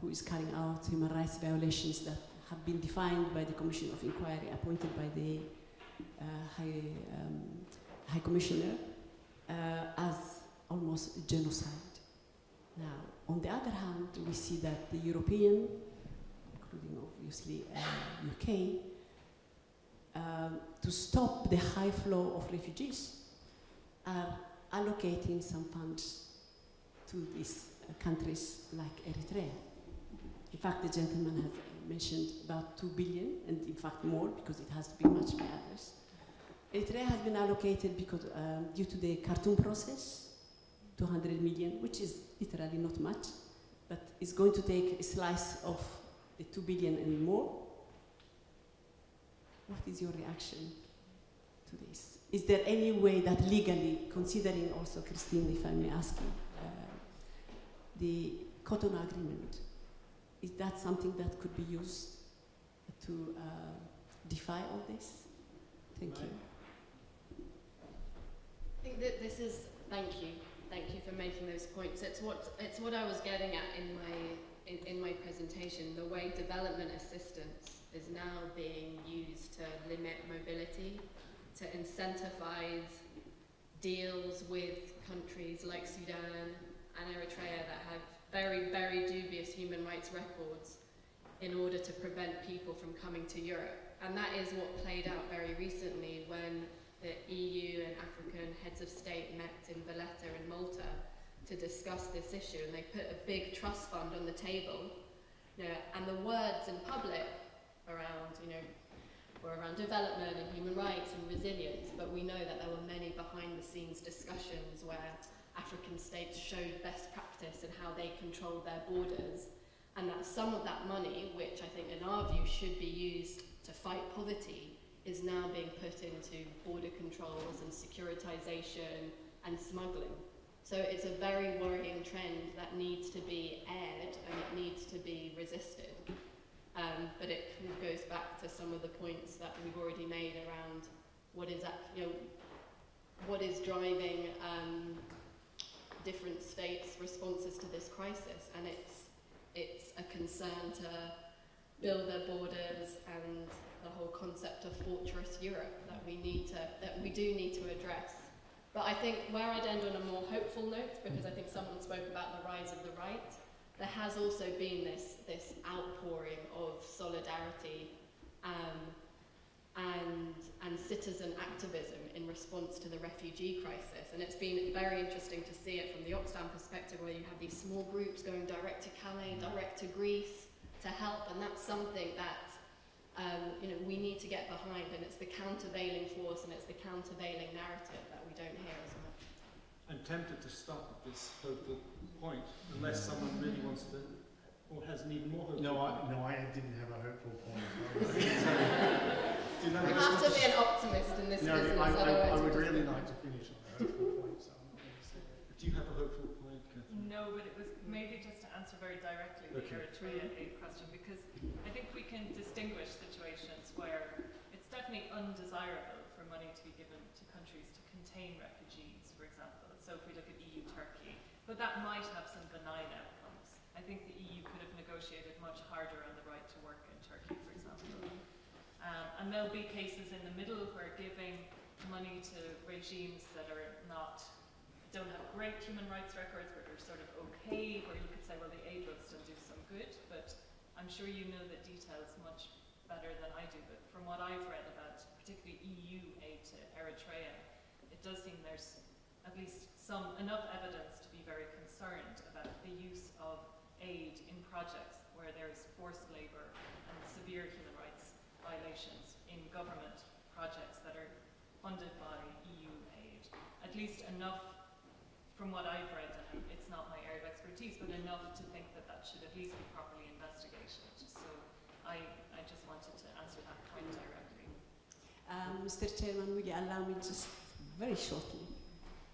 who is carrying out human rights violations that have been defined by the Commission of Inquiry appointed by the High Commissioner as almost genocide. Now, on the other hand, we see that the European, including obviously UK, to stop the high flow of refugees are allocating some funds to this countries like Eritrea. In fact, the gentleman has mentioned about 2 billion, and in fact more, because it has to be matched by others. Eritrea has been allocated because, due to the Khartoum process, 200 million, which is literally not much, but it's going to take a slice of the 2 billion and more. What is your reaction to this? Is there any way that legally, considering also, Christine, if I may ask you, the Cotonou Agreement, is that something that could be used to defy all this? Thank you. I think that this is, thank you for making those points. It's what I was getting at in my presentation, the way development assistance is now being used to limit mobility, to incentivize deals with countries like Sudan and Eritrea that have very, very dubious human rights records in order to prevent people from coming to Europe. And that is what played out very recently when the EU and African heads of state met in Valletta in Malta to discuss this issue, and they put a big trust fund on the table. You know, and the words in public around, you know, were around development and human rights and resilience, but we know that there were many behind-the-scenes discussions where African states showed best practice in how they controlled their borders, and that some of that money, which I think in our view should be used to fight poverty, is now being put into border controls and securitization and smuggling. So it's a very worrying trend that needs to be aired and it needs to be resisted. But it kind of goes back to some of the points that we've already made around what is, you know, what is driving different states' responses to this crisis, and it's a concern to build their borders and the whole concept of fortress Europe that we do need to address. But I think where I'd end on a more hopeful note, because I think someone spoke about the rise of the right, there has also been this outpouring of solidarity and citizen activism in response to the refugee crisis. And it's been very interesting to see it from the Oxfam perspective, where you have these small groups going direct to Calais, direct to Greece to help, and that's something that you know, we need to get behind, and it's the countervailing force and it's the countervailing narrative that we don't hear as much. I'm tempted to stop at this hopeful point, unless someone really wants to, or has an even more hopeful point. No, I didn't have a hopeful point. You have to be an optimist in this business. I would really like to finish on a hopeful point, so I'm not going to say that. Do you have a hopeful point, Catherine? No, but it was maybe just to answer very directly the Eritrean aid question, because I think we can distinguish situations where it's definitely undesirable for money to be given to countries to contain refugees, for example. So if we look at EU-Turkey, but that might have some benign outcomes. I think the EU could have negotiated much harder on the right to work in Turkey, for example. And there'll be cases in the middle where giving money to regimes that are not, don't have great human rights records, but are sort of okay, where you could say, well, the aid will still do some good, but I'm sure you know the details much better than I do, but from what I've read about particularly EU aid to Eritrea, it does seem there's at least some enough evidence to be very concerned about the use of aid in projects where there is forced labor and severe human rights violations in government projects that are funded by EU aid. At least enough, from what I've read, and it's not my area of expertise, but enough to think that that should at least be properly investigated. So I just wanted to answer that point directly. Mr. Chairman, will you allow me just very shortly?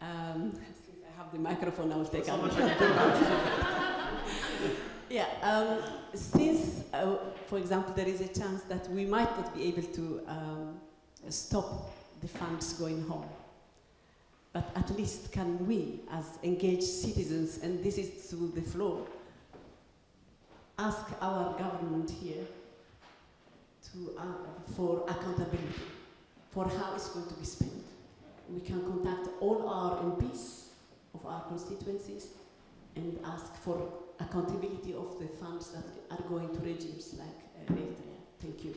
Since I have the microphone, I will take out. Yeah, since, for example, there is a chance that we might not be able to stop the funds going home, but at least can we, as engaged citizens, and this is through the floor, ask our government here to, for accountability for how it's going to be spent. We can contact all our MPs of our constituencies and ask for accountability of the funds that are going to regimes like Eritrea. Thank you.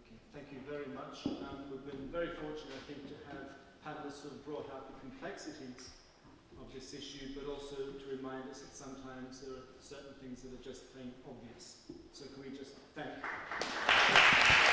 Okay, thank you very much. We've been very fortunate, I think, to have panelists who have brought out the complexities of this issue, but also to remind us that sometimes there are certain things that are just plain obvious. So can we just thank you?